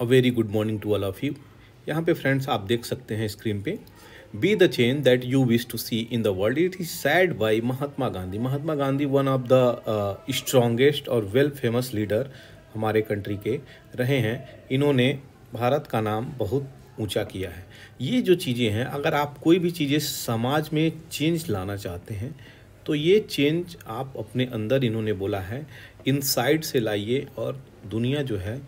A very good morning to all of you. यहाँ पे friends आप देख सकते हैं स्क्रीन पे, be the change that you wish to see in the world, it is said by Mahatma Gandhi. Mahatma Gandhi one of the strongest और well famous leader हमारे country के रहे हैं। इन्होंने भारत का नाम बहुत ऊंचा किया है। ये जो चीज़ें हैं, अगर आप कोई भी चीज़ें समाज में चेंज लाना चाहते हैं तो ये चेंज आप अपने अंदर, इन्होंने बोला है, इनसाइड से लाइए और दुनिया जो है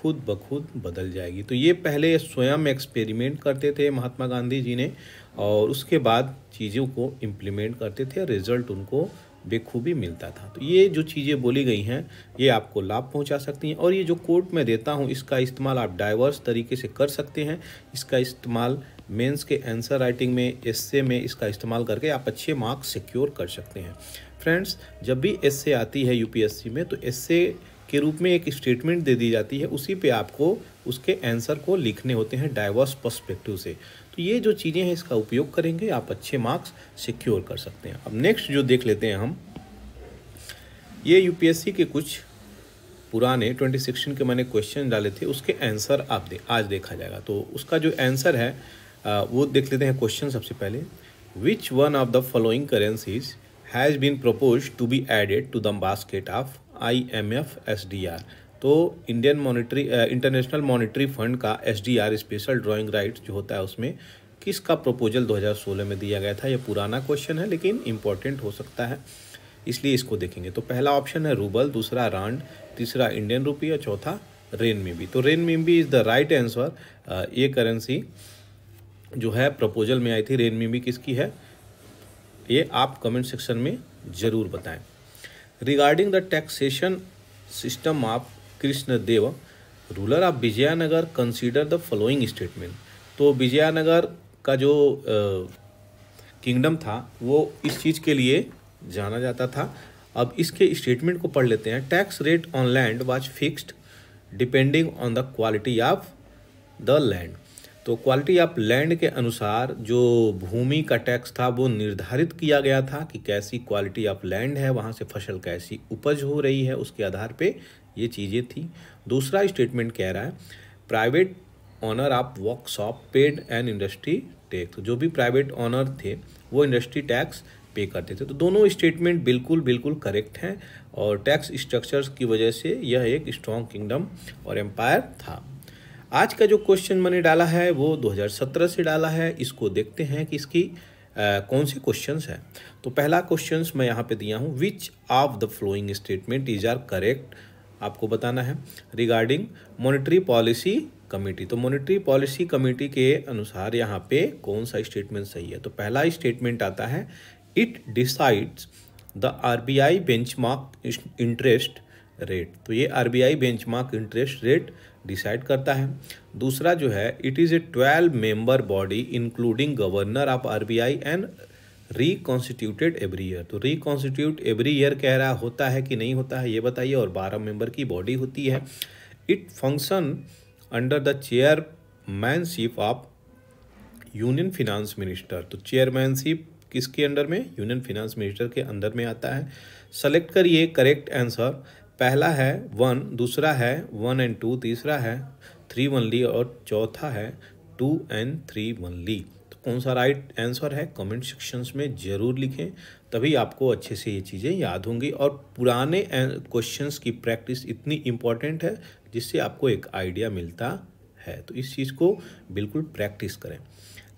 खुद ब खुद बदल जाएगी। तो ये पहले स्वयं एक्सपेरिमेंट करते थे महात्मा गांधी जी ने, और उसके बाद चीज़ों को इम्प्लीमेंट करते थे, रिजल्ट उनको बेखूबी मिलता था। तो ये जो चीज़ें बोली गई हैं ये आपको लाभ पहुंचा सकती हैं, और ये जो कोट मैं देता हूं इसका इस्तेमाल आप डाइवर्स तरीके से कर सकते हैं। इसका इस्तेमाल मेंस के आंसर राइटिंग में, एस्से में इसका इस्तेमाल करके आप अच्छे मार्क्स सिक्योर कर सकते हैं। फ्रेंड्स, जब भी एस्से आती है यूपीएससी में तो एस्से के रूप में एक स्टेटमेंट दे दी जाती है, उसी पे आपको उसके आंसर को लिखने होते हैं डाइवर्स पर्सपेक्टिव से। तो ये जो चीज़ें हैं इसका उपयोग करेंगे आप अच्छे मार्क्स सिक्योर कर सकते हैं। अब नेक्स्ट जो देख लेते हैं हम, ये यूपीएससी के कुछ पुराने 2016 के मैंने क्वेश्चन डाले थे, उसके आंसर आप आज देखा जाएगा। तो उसका जो आंसर है वो देख लेते हैं क्वेश्चन। सबसे पहले, which one of the following currencies has been propose to be added to the basket of IMF SDR। तो इंटरनेशनल मॉनिटरी फंड का SDR स्पेशल ड्राइंग राइट जो होता है उसमें किसका प्रपोजल 2016 में दिया गया था। यह पुराना क्वेश्चन है लेकिन इम्पॉर्टेंट हो सकता है, इसलिए इसको देखेंगे। तो पहला ऑप्शन है रूबल, दूसरा रांड, तीसरा इंडियन रुपी और चौथा renminbi। तो renminbi is the right answer. ये करेंसी जो है प्रपोजल में आई थी, renminbi किसकी है ये आप कमेंट सेक्शन में ज़रूर बताएं। Regarding the taxation system of Krishna Dev, ruler of Vijayanagar, consider the following statement. तो विजया नगर का जो किंगडम था वो इस चीज़ के लिए जाना जाता था। अब इसके स्टेटमेंट को पढ़ लेते हैं। Tax rate on land was fixed depending on the quality of the land. तो क्वालिटी ऑफ लैंड के अनुसार जो भूमि का टैक्स था वो निर्धारित किया गया था कि कैसी क्वालिटी ऑफ लैंड है, वहाँ से फसल कैसी उपज हो रही है, उसके आधार पे ये चीज़ें थी। दूसरा स्टेटमेंट कह रहा है private owner of workshop paid and industry tax. जो भी प्राइवेट ऑनर थे वो इंडस्ट्री टैक्स पे करते थे। तो दोनों स्टेटमेंट बिल्कुल करेक्ट हैं, और टैक्स स्ट्रक्चर्स की वजह से यह एक स्ट्रॉन्ग किंगडम और एम्पायर था। आज का जो क्वेश्चन मैंने डाला है वो 2017 से डाला है, इसको देखते हैं कि इसकी कौन से क्वेश्चंस हैं। तो पहला क्वेश्चंस मैं यहाँ पे दिया हूँ, which of the following statement is are correct, आपको बताना है। रिगार्डिंग मॉनेटरी पॉलिसी कमेटी, तो मॉनेटरी पॉलिसी कमेटी के अनुसार यहाँ पे कौन सा स्टेटमेंट सही है। तो पहला स्टेटमेंट आता है, it decides the RBI benchmark interest rate. तो ये RBI benchmark interest rate decide करता है। दूसरा जो है, it is a 12 member body including governor of RBI and reconstituted every year. तो रिकॉन्स्टिट्यूट एवरी ईयर कह रहा होता है कि नहीं होता है ये बताइए, और 12 मेंबर की बॉडी होती है। It function under the chairmanship of union finance minister. तो चेयरमैनशिप किसके अंडर में, यूनियन फिनांस मिनिस्टर के अंदर में आता है। सेलेक्ट करिए करेक्ट आंसर। पहला है 1, दूसरा है 1 एंड 2, तीसरा है 3 1 ली, और चौथा है 2 एंड 3 1 ली। तो कौन सा राइट आंसर है कमेंट सेक्शंस में ज़रूर लिखें, तभी आपको अच्छे से ये चीज़ें याद होंगी। और पुराने क्वेश्चंस की प्रैक्टिस इतनी इम्पॉर्टेंट है जिससे आपको एक आइडिया मिलता है, तो इस चीज़ को बिल्कुल प्रैक्टिस करें।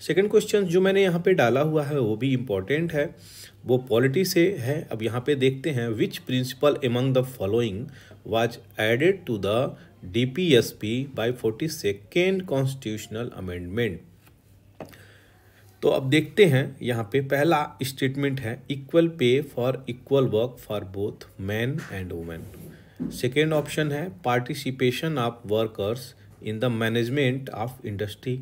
सेकेंड क्वेश्चन जो मैंने यहाँ पे डाला हुआ है वो भी इम्पॉर्टेंट है, वो पॉलिटी से है। अब यहाँ पे देखते हैं, which principal among the following was added to the DPSP by 42nd constitutional amendment. तो अब देखते हैं यहाँ पे, पहला स्टेटमेंट है equal pay for equal work for both man and women. Second option है participation of workers in the management of industry.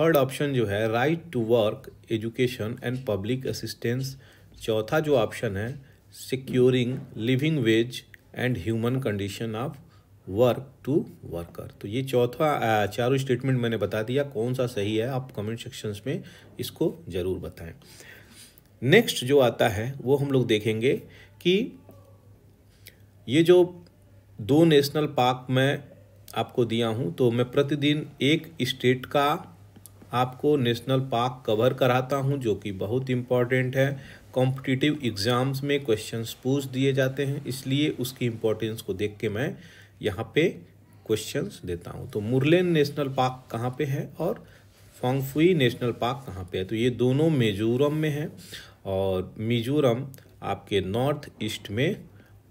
Third option जो है right to work, education and public assistance. चौथा जो ऑप्शन है securing living wage and human condition of work to worker. तो ये चौथा चारों स्टेटमेंट मैंने बता दिया, कौन सा सही है आप कमेंट सेक्शंस में इसको ज़रूर बताएं। नेक्स्ट जो आता है वो हम लोग देखेंगे कि ये जो 2 नेशनल पार्क में आपको दिया हूं, तो मैं प्रतिदिन एक स्टेट का आपको नेशनल पार्क कवर कराता हूं, जो कि बहुत इम्पॉर्टेंट है। कॉम्पिटिटिव एग्ज़ाम्स में क्वेश्चंस पूछ दिए जाते हैं, इसलिए उसकी इम्पोर्टेंस को देख के मैं यहाँ पे क्वेश्चंस देता हूँ। तो मुरलेन नेशनल पार्क कहाँ पे है और फॉन्गफुई नेशनल पार्क कहाँ पे है, तो ये दोनों मिजोरम में है, और मिजोरम आपके नॉर्थ ईस्ट में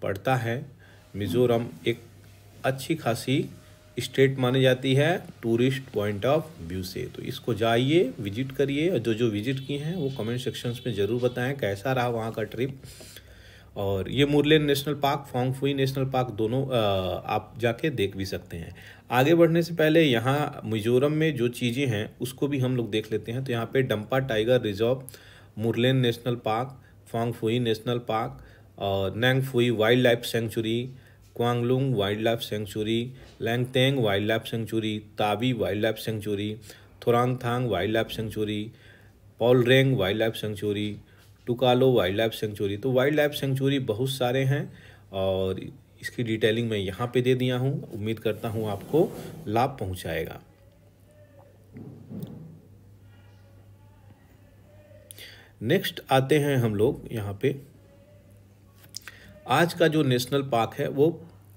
पड़ता है। मिजोरम एक अच्छी खासी स्टेट मानी जाती है टूरिस्ट पॉइंट ऑफ व्यू से। तो इसको जाइए, विजिट करिए, और जो जो विजिट किए हैं वो कमेंट सेक्शंस में ज़रूर बताएं कैसा रहा वहाँ का ट्रिप। और ये Murlen national park, Phawngpui national park दोनों आप जाके देख भी सकते हैं। आगे बढ़ने से पहले यहाँ मिजोरम में जो चीज़ें हैं उसको भी हम लोग देख लेते हैं। तो यहाँ पर Dampa tiger reserve, Murlen national park, Phawngpui national park और Ngengpui wild life sanctuary, Khawnglung wild life sanctuary, Lengteng wild life sanctuary, Tawi wild life sanctuary, Thorangtlang wild life sanctuary, Pualreng wild life sanctuary, Tokalo wild life sanctuary. तो वाइल्ड लाइफ सेंक्चुरी बहुत सारे हैं और इसकी डिटेलिंग मैं यहाँ पे दे दिया हूँ। उम्मीद करता हूँ आपको लाभ पहुँचाएगा। नेक्स्ट आते हैं हम लोग यहाँ पे, आज का जो नेशनल पार्क है वो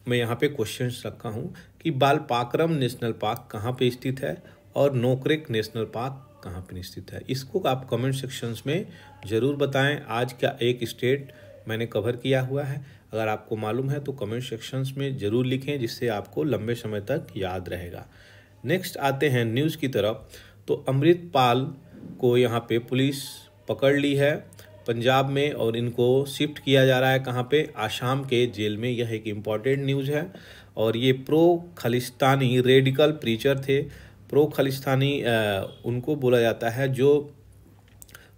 मैं यहाँ पे क्वेश्चंस रखा हूँ कि बालपाकरम नेशनल पार्क कहाँ पे स्थित है और नोकरेक नेशनल पार्क कहाँ पे स्थित है। इसको आप कमेंट सेक्शंस में ज़रूर बताएं। आज का एक स्टेट मैंने कवर किया हुआ है, अगर आपको मालूम है तो कमेंट सेक्शंस में ज़रूर लिखें, जिससे आपको लंबे समय तक याद रहेगा। नेक्स्ट आते हैं न्यूज़ की तरफ। तो अमृतपाल को यहाँ पे पुलिस पकड़ ली है पंजाब में, और इनको शिफ्ट किया जा रहा है कहाँ पे, आसाम के जेल में। यह एक इम्पॉर्टेंट न्यूज़ है। और ये प्रो खालिस्तानी रेडिकल प्रीचर थे। प्रो खालिस्तानी उनको बोला जाता है जो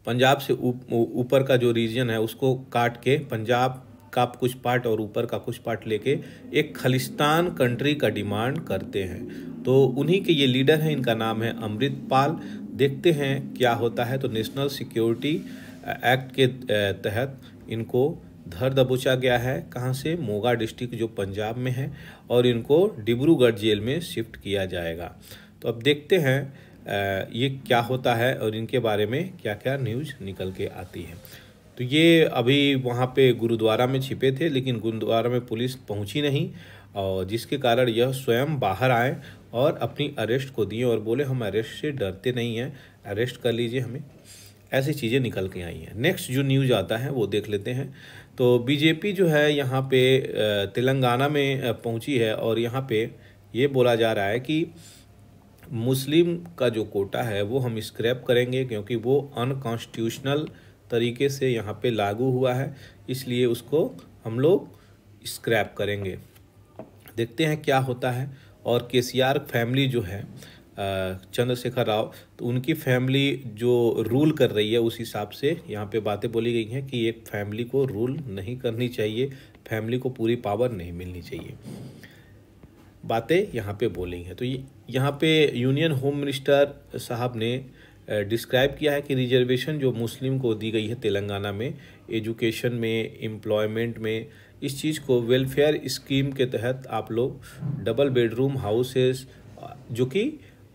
पंजाब से ऊपर का जो रीजन है उसको काट के पंजाब का कुछ पार्ट और ऊपर का कुछ पार्ट लेके एक खालिस्तान कंट्री का डिमांड करते हैं। तो उन्हीं के ये लीडर हैं, इनका नाम है अमृतपाल। देखते हैं क्या होता है। तो नेशनल सिक्योरिटी एक्ट के तहत इनको धर दबोचा गया है, कहाँ से, मोगा डिस्ट्रिक्ट जो पंजाब में है, और इनको डिब्रूगढ़ जेल में शिफ्ट किया जाएगा। तो अब देखते हैं ये क्या होता है और इनके बारे में क्या क्या न्यूज़ निकल के आती है। तो ये अभी वहाँ पे गुरुद्वारा में छिपे थे, लेकिन गुरुद्वारा में पुलिस पहुँची नहीं, और जिसके कारण यह स्वयं बाहर आए और अपनी अरेस्ट को दिए और बोले हम अरेस्ट से डरते नहीं हैं, अरेस्ट कर लीजिए हमें। ऐसी चीज़ें निकल के आई हैं। नेक्स्ट जो न्यूज़ आता है वो देख लेते हैं। तो बीजेपी जो है यहाँ पे तेलंगाना में पहुँची है, और यहाँ पे ये बोला जा रहा है कि मुस्लिम का जो कोटा है वो हम स्क्रैप करेंगे, क्योंकि वो अनकॉन्स्टिट्यूशनल तरीके से यहाँ पे लागू हुआ है, इसलिए उसको हम लोग स्क्रैप करेंगे। देखते हैं क्या होता है। और केसीआर फैमिली जो है, चंद्रशेखर राव, तो उनकी फैमिली जो रूल कर रही है उस हिसाब से यहाँ पे बातें बोली गई हैं कि एक फैमिली को रूल नहीं करनी चाहिए, फैमिली को पूरी पावर नहीं मिलनी चाहिए, बातें यहाँ पे बोली हैं। तो यहाँ पे यूनियन होम मिनिस्टर साहब ने डिस्क्राइब किया है कि रिजर्वेशन जो मुस्लिम को दी गई है तेलंगाना में, एजुकेशन में, एम्प्लॉयमेंट में, इस चीज़ को वेलफेयर स्कीम के तहत आप लोग डबल बेडरूम हाउसेस, जो कि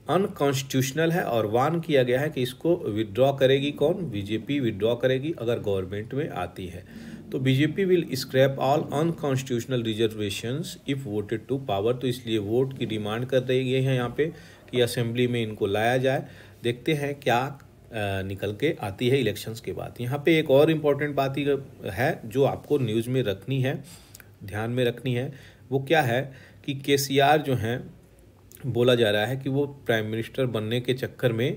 अनकॉन्स्टिट्यूशनल है, और वार्न किया गया है कि इसको विड्रॉ करेगी कौन, बीजेपी विड्रॉ करेगी अगर गवर्नमेंट में आती है। तो BJP will scrap all unconstitutional reservations if voted to power. तो इसलिए वोट की डिमांड कर रही है यहाँ पे कि असेंबली में इनको लाया जाए। देखते हैं क्या निकल के आती है इलेक्शंस के बाद। यहाँ पे एक और इम्पॉर्टेंट बात है जो आपको न्यूज़ में रखनी है, ध्यान में रखनी है, वो क्या है कि केसीआर जो हैं, बोला जा रहा है कि वो प्राइम मिनिस्टर बनने के चक्कर में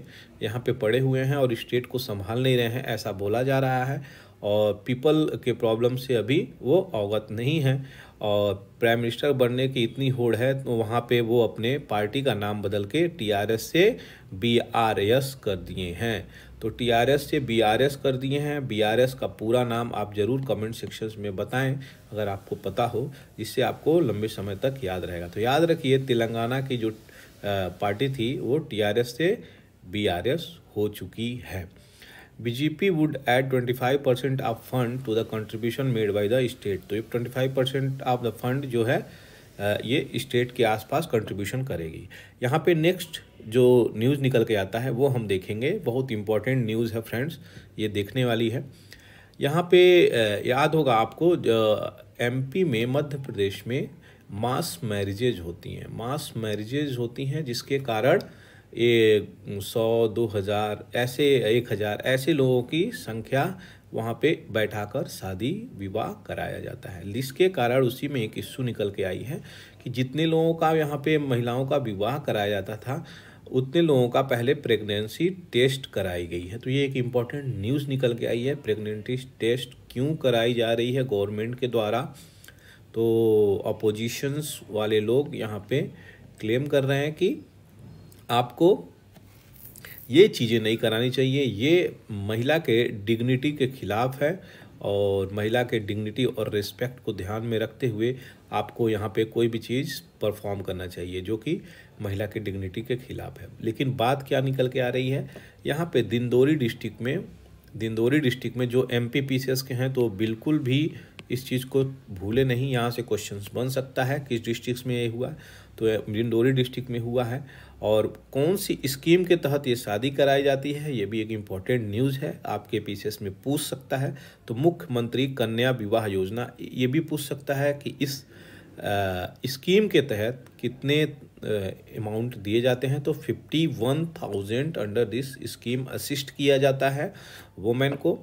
यहाँ पे पड़े हुए हैं और स्टेट को संभाल नहीं रहे हैं, ऐसा बोला जा रहा है। और पीपल के प्रॉब्लम से अभी वो अवगत नहीं हैं, और प्राइम मिनिस्टर बनने की इतनी होड़ है, तो वहाँ पे वो अपने पार्टी का नाम बदल के टीआरएस से बीआरएस कर दिए हैं। तो टीआरएस से बीआरएस कर दिए हैं। बीआरएस का पूरा नाम आप ज़रूर कमेंट सेक्शंस में बताएं अगर आपको पता हो, जिससे आपको लंबे समय तक याद रहेगा। तो याद रखिए, तेलंगाना की जो पार्टी थी वो टीआरएस से बीआरएस हो चुकी है। BJP would add 25% of fund to the contribution made by the state. तो ये 25% ऑफ द फंड जो है ये स्टेट के आसपास कंट्रीब्यूशन करेगी। यहाँ पे नेक्स्ट जो न्यूज़ निकल के आता है वो हम देखेंगे, बहुत इंपॉर्टेंट न्यूज़ है फ्रेंड्स, ये देखने वाली है। यहाँ पे याद होगा आपको एमपी में, मध्य प्रदेश में मास मैरिजेज होती हैं, जिसके कारण ये 100, 2000 ऐसे 1000 ऐसे लोगों की संख्या वहाँ पे बैठाकर शादी विवाह कराया जाता है। जिसके कारण उसी में एक इश्यू निकल के आई है कि जितने लोगों का यहाँ पे महिलाओं का विवाह कराया जाता था उतने लोगों का पहले प्रेगनेंसी टेस्ट कराई गई है। तो ये एक इम्पॉर्टेंट न्यूज़ निकल के आई है, प्रेगनेंसी टेस्ट क्यों कराई जा रही है गवर्नमेंट के द्वारा, तो अपोजिशंस वाले लोग यहाँ पे क्लेम कर रहे हैं कि आपको ये चीज़ें नहीं करानी चाहिए, ये महिला के डिग्निटी के खिलाफ है और महिला के डिग्निटी और रिस्पेक्ट को ध्यान में रखते हुए आपको यहाँ पे कोई भी चीज़ परफॉर्म करना चाहिए जो कि महिला के डिग्निटी के खिलाफ है। लेकिन बात क्या निकल के आ रही है यहाँ पे, दिंदोरी डिस्ट्रिक्ट में, जो MPPCS के हैं तो बिल्कुल भी इस चीज़ को भूले नहीं, यहाँ से क्वेश्चंस बन सकता है किस डिस्ट्रिक्ट में ये हुआ, तो डिंडोरी डिस्ट्रिक्ट में हुआ है और कौन सी स्कीम के तहत ये शादी कराई जाती है, ये भी एक इम्पॉर्टेंट न्यूज़ है, आपके PCS में पूछ सकता है। तो मुख्यमंत्री कन्या विवाह योजना, ये भी पूछ सकता है कि इस स्कीम के तहत कितने अमाउंट दिए जाते हैं, तो 51,000 अंडर दिस स्कीम असिस्ट किया जाता है वोमेन को,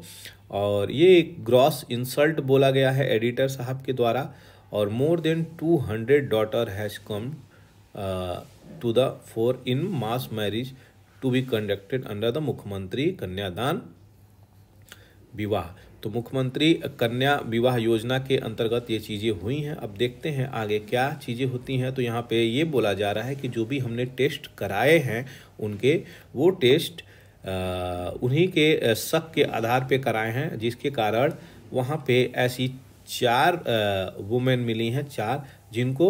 और ये एक ग्रॉस इंसल्ट बोला गया है एडिटर साहब के द्वारा। और more than 200 daughter has come to the fore in mass marriage to be conducted under the मुख्यमंत्री कन्यादान विवाह। तो मुख्यमंत्री कन्या विवाह योजना के अंतर्गत ये चीज़ें हुई हैं। अब देखते हैं आगे क्या चीज़ें होती हैं। तो यहाँ पे ये बोला जा रहा है कि जो भी हमने टेस्ट कराए हैं उनके, वो टेस्ट उन्हीं के शक के आधार पे कराए हैं, जिसके कारण वहाँ पे ऐसी 4 वुमेन मिली हैं, 4 जिनको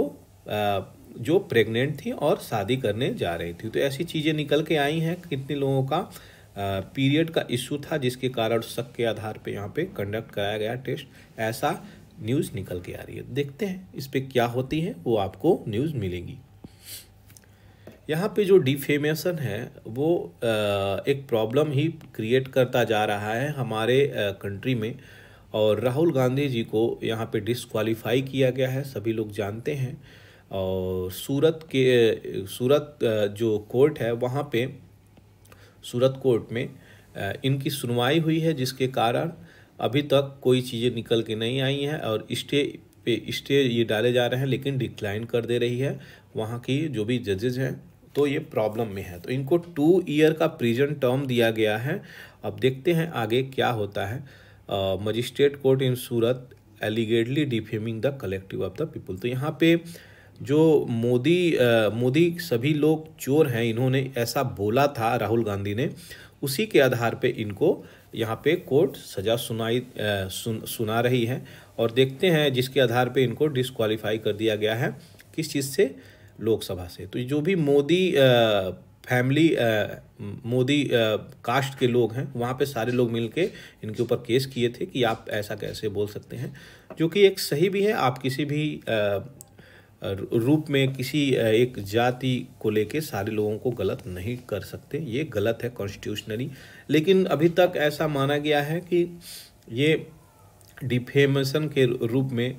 जो प्रेग्नेंट थी और शादी करने जा रही थी। तो ऐसी चीज़ें निकल के आई हैं, कितने लोगों का पीरियड का इशू था जिसके कारण शक के आधार पे यहाँ पे कंडक्ट कराया गया टेस्ट, ऐसा न्यूज़ निकल के आ रही है। देखते हैं इस पे क्या होती है, वो आपको न्यूज़ मिलेगी। यहाँ पे जो डिफेमेशन है वो एक प्रॉब्लम ही क्रिएट करता जा रहा है हमारे कंट्री में, और राहुल गांधी जी को यहाँ पे डिस्क्वालीफाई किया गया है, सभी लोग जानते हैं। और सूरत जो कोर्ट है वहाँ पे, सूरत कोर्ट में इनकी सुनवाई हुई है, जिसके कारण अभी तक कोई चीज़ें निकल के नहीं आई हैं और स्टे ये डाले जा रहे हैं लेकिन डिक्लाइन कर दे रही है वहाँ की जो भी जजेज हैं, तो ये प्रॉब्लम में है। तो इनको 2 ईयर का प्रिजन टर्म दिया गया है। अब देखते हैं आगे क्या होता है। Magistrate court in Surat allegedly defaming the collective of the people. तो यहाँ पे जो मोदी सभी लोग चोर हैं, इन्होंने ऐसा बोला था राहुल गांधी ने, उसी के आधार पे इनको यहाँ पे कोर्ट सज़ा सुना रही है। और देखते हैं जिसके आधार पे इनको डिस्क्वालीफाई कर दिया गया है, किस चीज़ से, लोकसभा से। तो जो भी मोदी कास्ट के लोग हैं वहाँ पे सारे लोग मिलके इनके ऊपर केस किए थे कि आप ऐसा कैसे बोल सकते हैं, जो कि एक सही भी है। आप किसी भी रूप में किसी एक जाति को लेके सारे लोगों को गलत नहीं कर सकते, ये गलत है कॉन्स्टिट्यूशनली। लेकिन अभी तक ऐसा माना गया है कि ये डिफेमेशन के रूप में,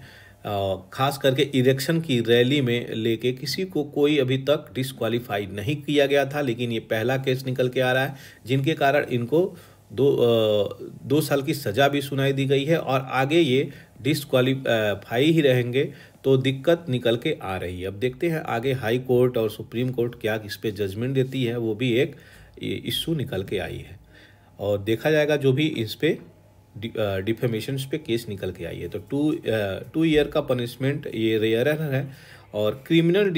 खास करके इलेक्शन की रैली में लेके किसी को कोई अभी तक डिस्क्वालीफाई नहीं किया गया था, लेकिन ये पहला केस निकल के आ रहा है जिनके कारण इनको 2 साल की सज़ा भी सुनाई दी गई है और आगे ये डिस्क्वालीफाई ही रहेंगे। तो दिक्कत निकल के आ रही है। अब देखते हैं आगे हाई कोर्ट और सुप्रीम कोर्ट क्या इस पर जजमेंट देती है, वो भी एक इशू निकल के आई है और देखा जाएगा जो भी इस पर डिफेमेशन पे केस निकल के आई है। तो 2 ईयर का पनिशमेंट ये रेयर है। और क्रिमिनल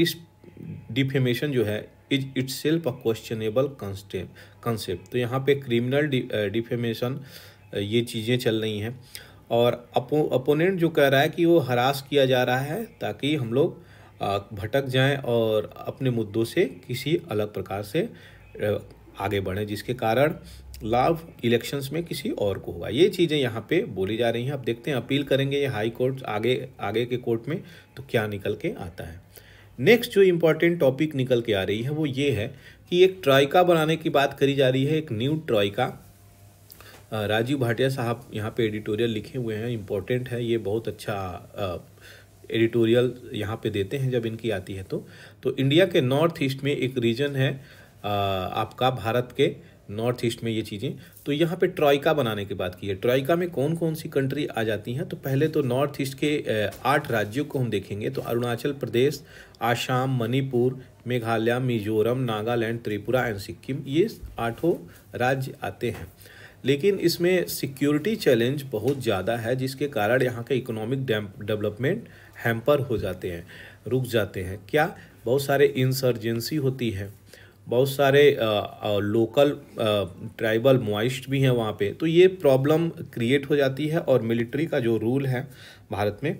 डिफेमेशन जो है is itself a questionable concept. तो यहाँ पे क्रिमिनल डिफेमेशन ये चीज़ें चल रही हैं और अपोनेंट जो कह रहा है कि वो हरास किया जा रहा है ताकि हम लोग भटक जाएं और अपने मुद्दों से किसी अलग प्रकार से आगे बढ़ें, जिसके कारण लाभ इलेक्शंस में किसी और को होगा, ये चीज़ें यहाँ पे बोली जा रही हैं। अब देखते हैं अपील करेंगे ये हाई कोर्ट आगे के कोर्ट में तो क्या निकल के आता है। नेक्स्ट जो इम्पोर्टेंट टॉपिक निकल के आ रही है वो ये है कि एक ट्राइका बनाने की बात करी जा रही है, एक न्यू ट्राइका। राजीव भाटिया साहब यहाँ पे एडिटोरियल लिखे हुए हैं, इम्पोर्टेंट है ये, बहुत अच्छा एडिटोरियल यहाँ पे देते हैं जब इनकी आती है। तो इंडिया के नॉर्थ ईस्ट में एक रीजन है, आपका भारत के नॉर्थ ईस्ट में ये चीज़ें, तो यहाँ पे ट्राइका बनाने की बात की है। ट्राइका में कौन कौन सी कंट्री आ जाती हैं, तो पहले तो नॉर्थ ईस्ट के 8 राज्यों को हम देखेंगे। तो अरुणाचल प्रदेश, आसाम, मणिपुर, मेघालय, मिजोरम, नागालैंड, त्रिपुरा एंड सिक्किम, ये 8 राज्य आते हैं। लेकिन इसमें सिक्योरिटी चैलेंज बहुत ज़्यादा है जिसके कारण यहाँ के इकोनॉमिक डेवलपमेंट हैम्पर हो जाते हैं, रुक जाते हैं। क्या, बहुत सारे इंसर्जेंसी होती है, बहुत सारे लोकल ट्राइबल मॉइस्ट भी हैं वहाँ पे, तो ये प्रॉब्लम क्रिएट हो जाती है। और मिलिट्री का जो रूल है भारत में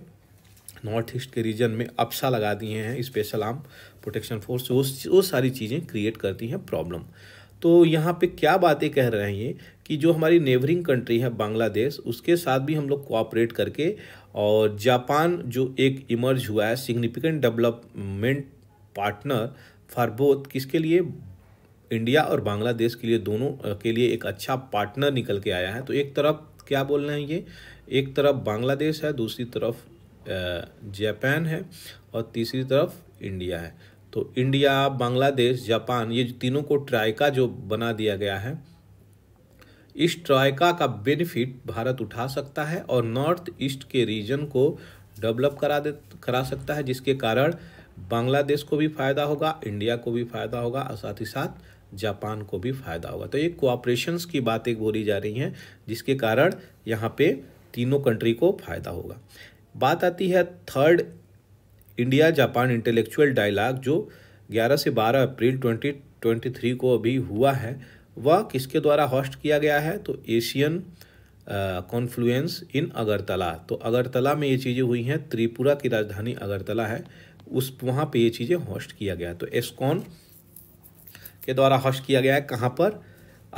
नॉर्थ ईस्ट के रीजन में अप्सा लगा दिए हैं, स्पेशल आर्म प्रोटेक्शन फोर्स, वो सारी चीज़ें क्रिएट करती हैं प्रॉब्लम। तो यहाँ पे क्या बातें कह रहे हैं ये कि जो हमारी नेबरिंग कंट्री है बांग्लादेश, उसके साथ भी हम लोग कोऑपरेट करके, और जापान जो एक इमर्ज हुआ है significant development partner for both, किसके लिए, इंडिया और बांग्लादेश के लिए, दोनों के लिए एक अच्छा पार्टनर निकल के आया है। तो एक तरफ क्या बोल रहे हैं ये, एक तरफ बांग्लादेश है, दूसरी तरफ जापान है और तीसरी तरफ इंडिया है। तो इंडिया, बांग्लादेश, जापान, ये तीनों को ट्राइका जो बना दिया गया है, इस ट्राइका का बेनिफिट भारत उठा सकता है और नॉर्थ ईस्ट के रीजन को डेवलप करा सकता है, जिसके कारण बांग्लादेश को भी फ़ायदा होगा, इंडिया को भी फ़ायदा होगा और साथ ही साथ जापान को भी फ़ायदा होगा। तो ये कोऑपरेशंस की बातें बोली जा रही हैं जिसके कारण यहाँ पे तीनों कंट्री को फ़ायदा होगा। बात आती है third India Japan intellectual dialogue जो 11 से 12 अप्रैल 2023 को अभी हुआ है, वह किसके द्वारा होस्ट किया गया है, तो एशियन कॉन्फ्लुएंस इन अगरतला। तो अगरतला में ये चीज़ें हुई हैं, त्रिपुरा की राजधानी अगरतला है, उस वहाँ पे ये चीज़ें होस्ट किया गया। तो एस्कॉन के द्वारा होस्ट किया गया है, कहाँ पर,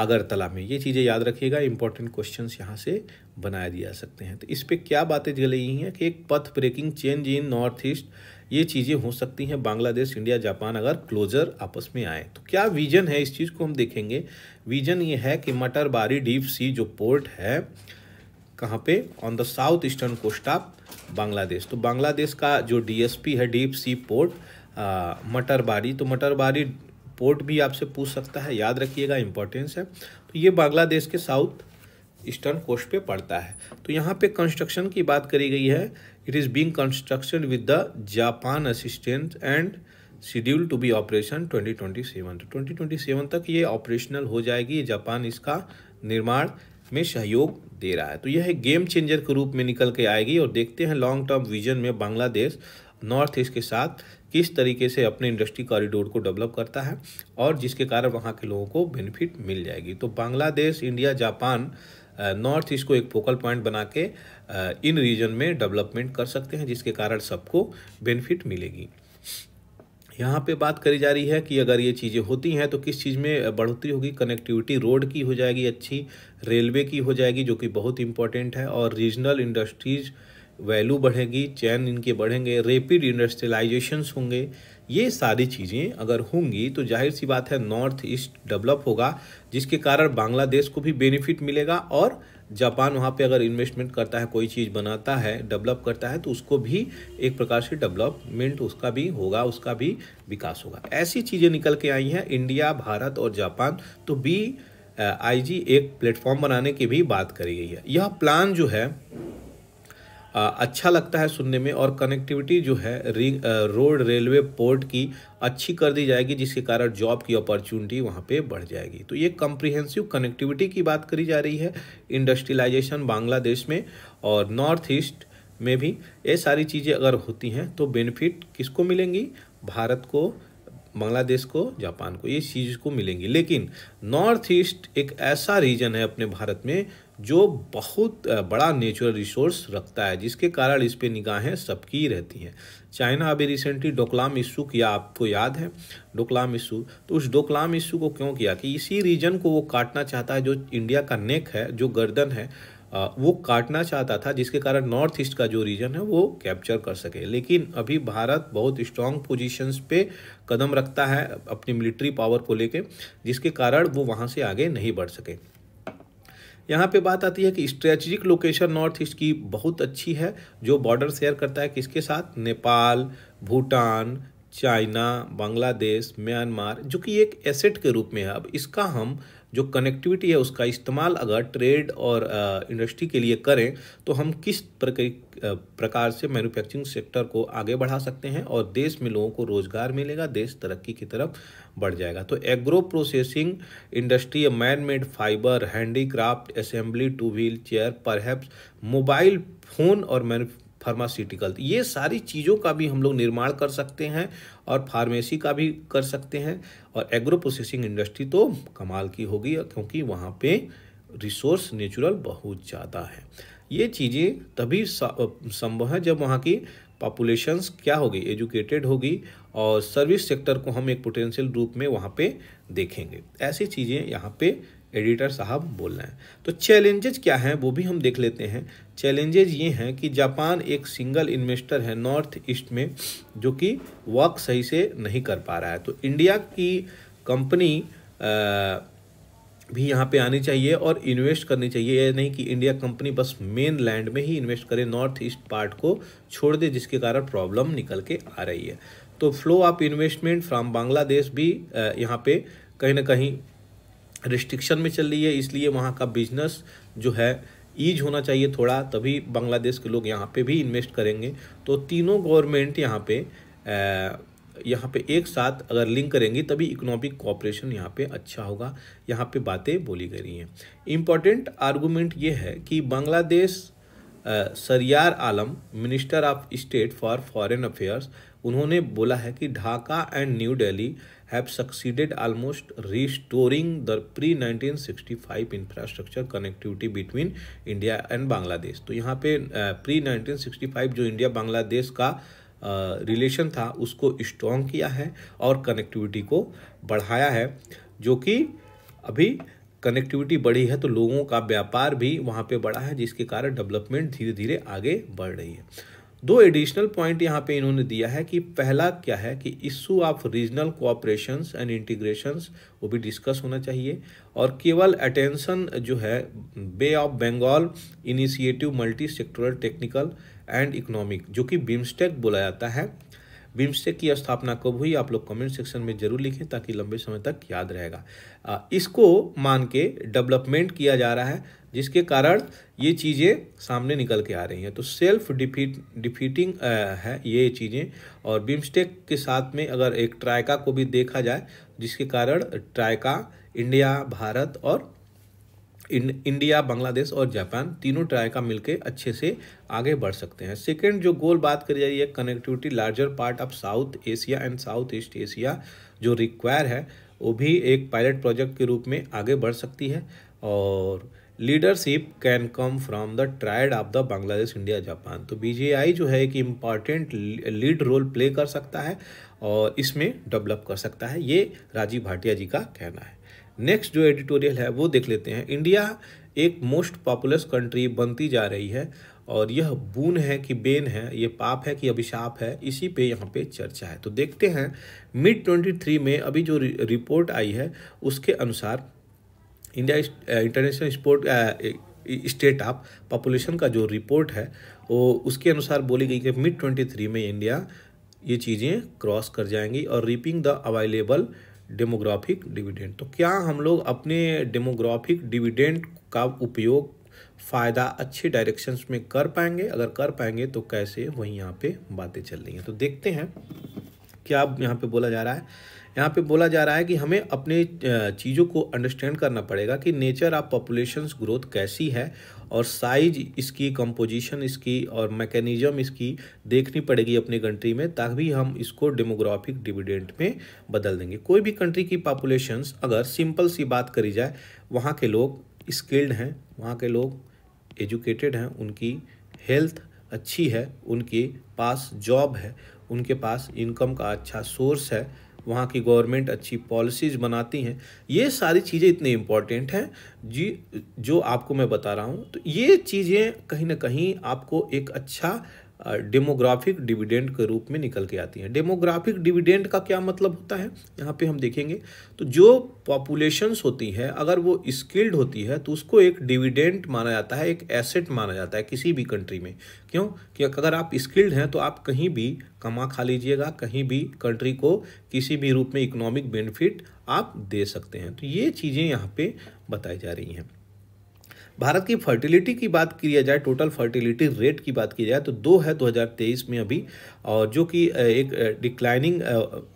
अगरतला में। ये चीज़ें याद रखिएगा, इंपॉर्टेंट क्वेश्चंस यहाँ से बनाए दिए जा सकते हैं। तो इस पे क्या बातें चल रही हैं कि एक path breaking change in north east, ये चीज़ें हो सकती हैं बांग्लादेश, इंडिया, जापान अगर क्लोजर आपस में आए। तो क्या विजन है इस चीज़ को हम देखेंगे। विजन ये है कि मटरबारी डीप सी जो पोर्ट है, कहाँ पे, on the south eastern coast of Bangladesh. तो बांग्लादेश का जो डीएसपी है, डीप सी पोर्ट मटरबारी, तो मटरबारी पोर्ट भी आपसे पूछ सकता है, याद रखिएगा, इंपॉर्टेंस है। तो ये बांग्लादेश के साउथ ईस्टर्न कोस्ट पे पड़ता है। तो यहाँ पे कंस्ट्रक्शन की बात करी गई है, it is being construction with the Japan assistance and schedule to be operation 2027। 2027 तक ये ऑपरेशनल हो जाएगी, जापान इसका निर्माण में सहयोग दे रहा है। तो यह एक गेम चेंजर के रूप में निकल के आएगी और देखते हैं लॉन्ग टर्म विजन में बांग्लादेश नॉर्थ ईस्ट के साथ किस तरीके से अपने इंडस्ट्री कॉरिडोर को डेवलप करता है और जिसके कारण वहां के लोगों को बेनिफिट मिल जाएगी। तो Bangladesh, India, Japan north east को एक फोकल पॉइंट बना के इन रीजन में डेवलपमेंट कर सकते हैं जिसके कारण सबको बेनिफिट मिलेगी। यहाँ पे बात करी जा रही है कि अगर ये चीज़ें होती हैं तो किस चीज़ में बढ़ोतरी होगी, कनेक्टिविटी रोड की हो जाएगी अच्छी, रेलवे की हो जाएगी जो कि बहुत इंपॉर्टेंट है, और रीजनल इंडस्ट्रीज वैल्यू बढ़ेगी, चैन इनके बढ़ेंगे, रैपिड इंडस्ट्रियलाइजेशंस होंगे। ये सारी चीज़ें अगर होंगी तो जाहिर सी बात है नॉर्थ ईस्ट डेवलप होगा जिसके कारण बांग्लादेश को भी बेनिफिट मिलेगा और जापान वहाँ पे अगर इन्वेस्टमेंट करता है, कोई चीज़ बनाता है, डेवलप करता है, तो उसको भी एक प्रकार से डेवलपमेंट उसका भी होगा, उसका भी विकास होगा। ऐसी चीज़ें निकल के आई हैं इंडिया, भारत और जापान। तो BIG एक प्लेटफॉर्म बनाने की भी बात करी गई है। यह प्लान जो है अच्छा लगता है सुनने में, और कनेक्टिविटी जो है रोड, रेलवे, पोर्ट की अच्छी कर दी जाएगी जिसके कारण जॉब की अपॉर्चुनिटी वहाँ पे बढ़ जाएगी। तो ये कम्प्रिहेंसिव कनेक्टिविटी की बात करी जा रही है, इंडस्ट्रियलाइजेशन बांग्लादेश में और नॉर्थ ईस्ट में भी। ये सारी चीज़ें अगर होती हैं तो बेनिफिट किसको मिलेंगी, भारत को, बांग्लादेश को, जापान को, ये चीज़ को मिलेंगी। लेकिन नॉर्थ ईस्ट एक ऐसा रीजन है अपने भारत में जो बहुत बड़ा नेचुरल रिसोर्स रखता है, जिसके कारण इस पे निगाहें सबकी रहती हैं। चाइना अभी रिसेंटली डोकलाम इशू किया, आपको याद है डोकलाम इशू? तो उस डोकलाम इशू को क्यों किया कि इसी रीजन को वो काटना चाहता है, जो इंडिया का नेक है, जो गर्दन है, वो काटना चाहता था, जिसके कारण नॉर्थ ईस्ट का जो रीजन है वो कैप्चर कर सके। लेकिन अभी भारत बहुत स्ट्रॉन्ग पोजीशंस पे कदम रखता है अपनी मिलिट्री पावर को लेके, जिसके कारण वो वहाँ से आगे नहीं बढ़ सके। यहाँ पे बात आती है कि स्ट्रेटेजिक लोकेशन नॉर्थ ईस्ट की बहुत अच्छी है, जो बॉर्डर शेयर करता है किसके साथ? नेपाल, भूटान, चाइना, बांग्लादेश, म्यांमार, जो कि एक एसेट के रूप में है। अब इसका हम जो कनेक्टिविटी है उसका इस्तेमाल अगर ट्रेड और इंडस्ट्री के लिए करें तो हम किस प्रकार से मैन्युफैक्चरिंग सेक्टर को आगे बढ़ा सकते हैं और देश में लोगों को रोजगार मिलेगा, देश तरक्की की तरफ बढ़ जाएगा। तो agro processing industry, man made fibre, handicraft, assembly, two wheel chair, perhaps mobile phone और फार्मास्यूटिकल, ये सारी चीज़ों का भी हम लोग निर्माण कर सकते हैं और फार्मेसी का भी कर सकते हैं। और एग्रो प्रोसेसिंग इंडस्ट्री तो कमाल की होगी क्योंकि वहाँ पे रिसोर्स नेचुरल बहुत ज़्यादा है। ये चीज़ें तभी संभव है जब वहाँ की पॉपुलेशंस क्या होगी, एजुकेटेड होगी और सर्विस सेक्टर को हम एक पोटेंशियल रूप में वहाँ पे देखेंगे। ऐसी चीज़ें यहाँ पे एडिटर साहब बोल रहे हैं। तो चैलेंजेस क्या हैं वो भी हम देख लेते हैं। चैलेंजेस ये हैं कि जापान एक सिंगल इन्वेस्टर है नॉर्थ ईस्ट में, जो कि वर्क सही से नहीं कर पा रहा है। तो इंडिया की कंपनी भी यहाँ पे आनी चाहिए और इन्वेस्ट करनी चाहिए। ये नहीं कि इंडिया कंपनी बस मेन लैंड में ही इन्वेस्ट करे, नॉर्थ ईस्ट पार्ट को छोड़ दे, जिसके कारण प्रॉब्लम निकल के आ रही है। तो flow of investment from Bangladesh भी यहाँ पे कहीं ना कहीं रिस्ट्रिक्शन में चल रही है, इसलिए वहाँ का बिजनेस जो है ईज होना चाहिए थोड़ा, तभी बांग्लादेश के लोग यहाँ पे भी इन्वेस्ट करेंगे। तो तीनों गवर्नमेंट यहाँ पे एक साथ अगर लिंक करेंगी तभी इकोनॉमिक कोऑपरेशन यहाँ पे अच्छा होगा। यहाँ पे बातें बोली गई हैं। इम्पॉर्टेंट आर्गूमेंट ये है कि Bangladesh Shahriar Alam, minister of state for foreign affairs, उन्होंने बोला है कि Dhaka and new Delhi have succeeded almost restoring the pre 1965 infrastructure connectivity between India and Bangladesh. तो यहाँ पे प्री 1965 जो इंडिया बांग्लादेश का रिलेशन था उसको स्ट्रॉन्ग किया है और कनेक्टिविटी को बढ़ाया है, जो कि अभी कनेक्टिविटी बढ़ी है तो लोगों का व्यापार भी वहाँ पे बढ़ा है, जिसके कारण डेवलपमेंट धीरे धीरे आगे बढ़ रही है। दो एडिशनल पॉइंट यहाँ पे इन्होंने दिया है कि पहला क्या है कि issue of regional cooperations and integrations वो भी डिस्कस होना चाहिए और केवल अटेंशन जो है bay of Bengal initiative multi sectoral technical and economic, जो कि बिम्स्टेक बोला जाता है। बिम्स्टेक की स्थापना कब हुई आप लोग कमेंट सेक्शन में जरूर लिखें ताकि लंबे समय तक याद रहेगा। इसको मान के डेवलपमेंट किया जा रहा है, जिसके कारण ये चीज़ें सामने निकल के आ रही हैं। तो सेल्फ डिफीटिंग है ये चीज़ें। और बिम्स्टेक के साथ में अगर एक ट्रायका को भी देखा जाए, जिसके कारण ट्रायका इंडिया, भारत और इंडिया, बांग्लादेश और जापान, तीनों ट्रायका मिलके अच्छे से आगे बढ़ सकते हैं। सेकंड जो गोल बात करी जा रही है connectivity larger part of south Asia and south east Asia जो रिक्वायर है, वो भी एक पायलट प्रोजेक्ट के रूप में आगे बढ़ सकती है। और leadership can come from the triad of the Bangladesh, India, Japan. तो BJI जो है एक इम्पॉर्टेंट लीड रोल प्ले कर सकता है और इसमें डेवलप कर सकता है, ये राजीव भाटिया जी का कहना है। नेक्स्ट जो एडिटोरियल है वो देख लेते हैं। इंडिया एक मोस्ट पॉपुलस कंट्री बनती जा रही है और यह बून है कि बेन है, ये पाप है कि अभिशाप है, इसी पे यहाँ पे चर्चा है। तो देखते हैं मिड-23 में अभी जो रिपोर्ट आई है उसके अनुसार India international state of population का जो रिपोर्ट है वो उसके अनुसार बोली गई कि मिड-23 में इंडिया ये चीज़ें क्रॉस कर जाएंगी और reaping the available demographic dividend. तो क्या हम लोग अपने डेमोग्राफिक डिविडेंड का उपयोग फ़ायदा अच्छे डायरेक्शंस में कर पाएंगे? अगर कर पाएंगे तो कैसे, वहीं यहाँ पे बातें चल रही हैं। तो देखते हैं क्या यहाँ पे बोला जा रहा है। यहाँ पे बोला जा रहा है कि हमें अपने चीज़ों को अंडरस्टैंड करना पड़ेगा कि नेचर ऑफ पॉपुलेशंस ग्रोथ कैसी है और साइज इसकी, कंपोजिशन इसकी और मैकेनिज्म इसकी देखनी पड़ेगी अपने कंट्री में, ताकि हम इसको डेमोग्राफिक डिविडेंड में बदल देंगे। कोई भी कंट्री की पॉपुलेशंस अगर सिंपल सी बात करी जाए, वहाँ के लोग स्किल्ड हैं, वहाँ के लोग एजुकेटेड हैं, उनकी हेल्थ अच्छी है, उनके पास जॉब है, उनके पास इनकम का अच्छा सोर्स है, वहाँ की गवर्नमेंट अच्छी पॉलिसीज़ बनाती हैं। ये सारी चीज़ें इतनी इम्पॉर्टेंट हैं जी जो आपको मैं बता रहा हूँ। तो ये चीज़ें कहीं ना कहीं आपको एक अच्छा डेमोग्राफिक डिविडेंड के रूप में निकल के आती हैं। डेमोग्राफिक डिविडेंड का क्या मतलब होता है, यहाँ पे हम देखेंगे। तो जो पॉपुलेशंस होती है अगर वो स्किल्ड होती है तो उसको एक डिविडेंड माना जाता है, एक एसेट माना जाता है किसी भी कंट्री में। क्यों कि अगर आप स्किल्ड हैं तो आप कहीं भी कमा खा लीजिएगा, कहीं भी कंट्री को किसी भी रूप में इकोनॉमिक बेनिफिट आप दे सकते हैं। तो ये चीज़ें यहाँ पर बताई जा रही हैं। भारत की फर्टिलिटी की बात किया जाए, टोटल फर्टिलिटी रेट की बात की जाए तो 2 है 2023 में अभी, और जो कि एक डिक्लाइनिंग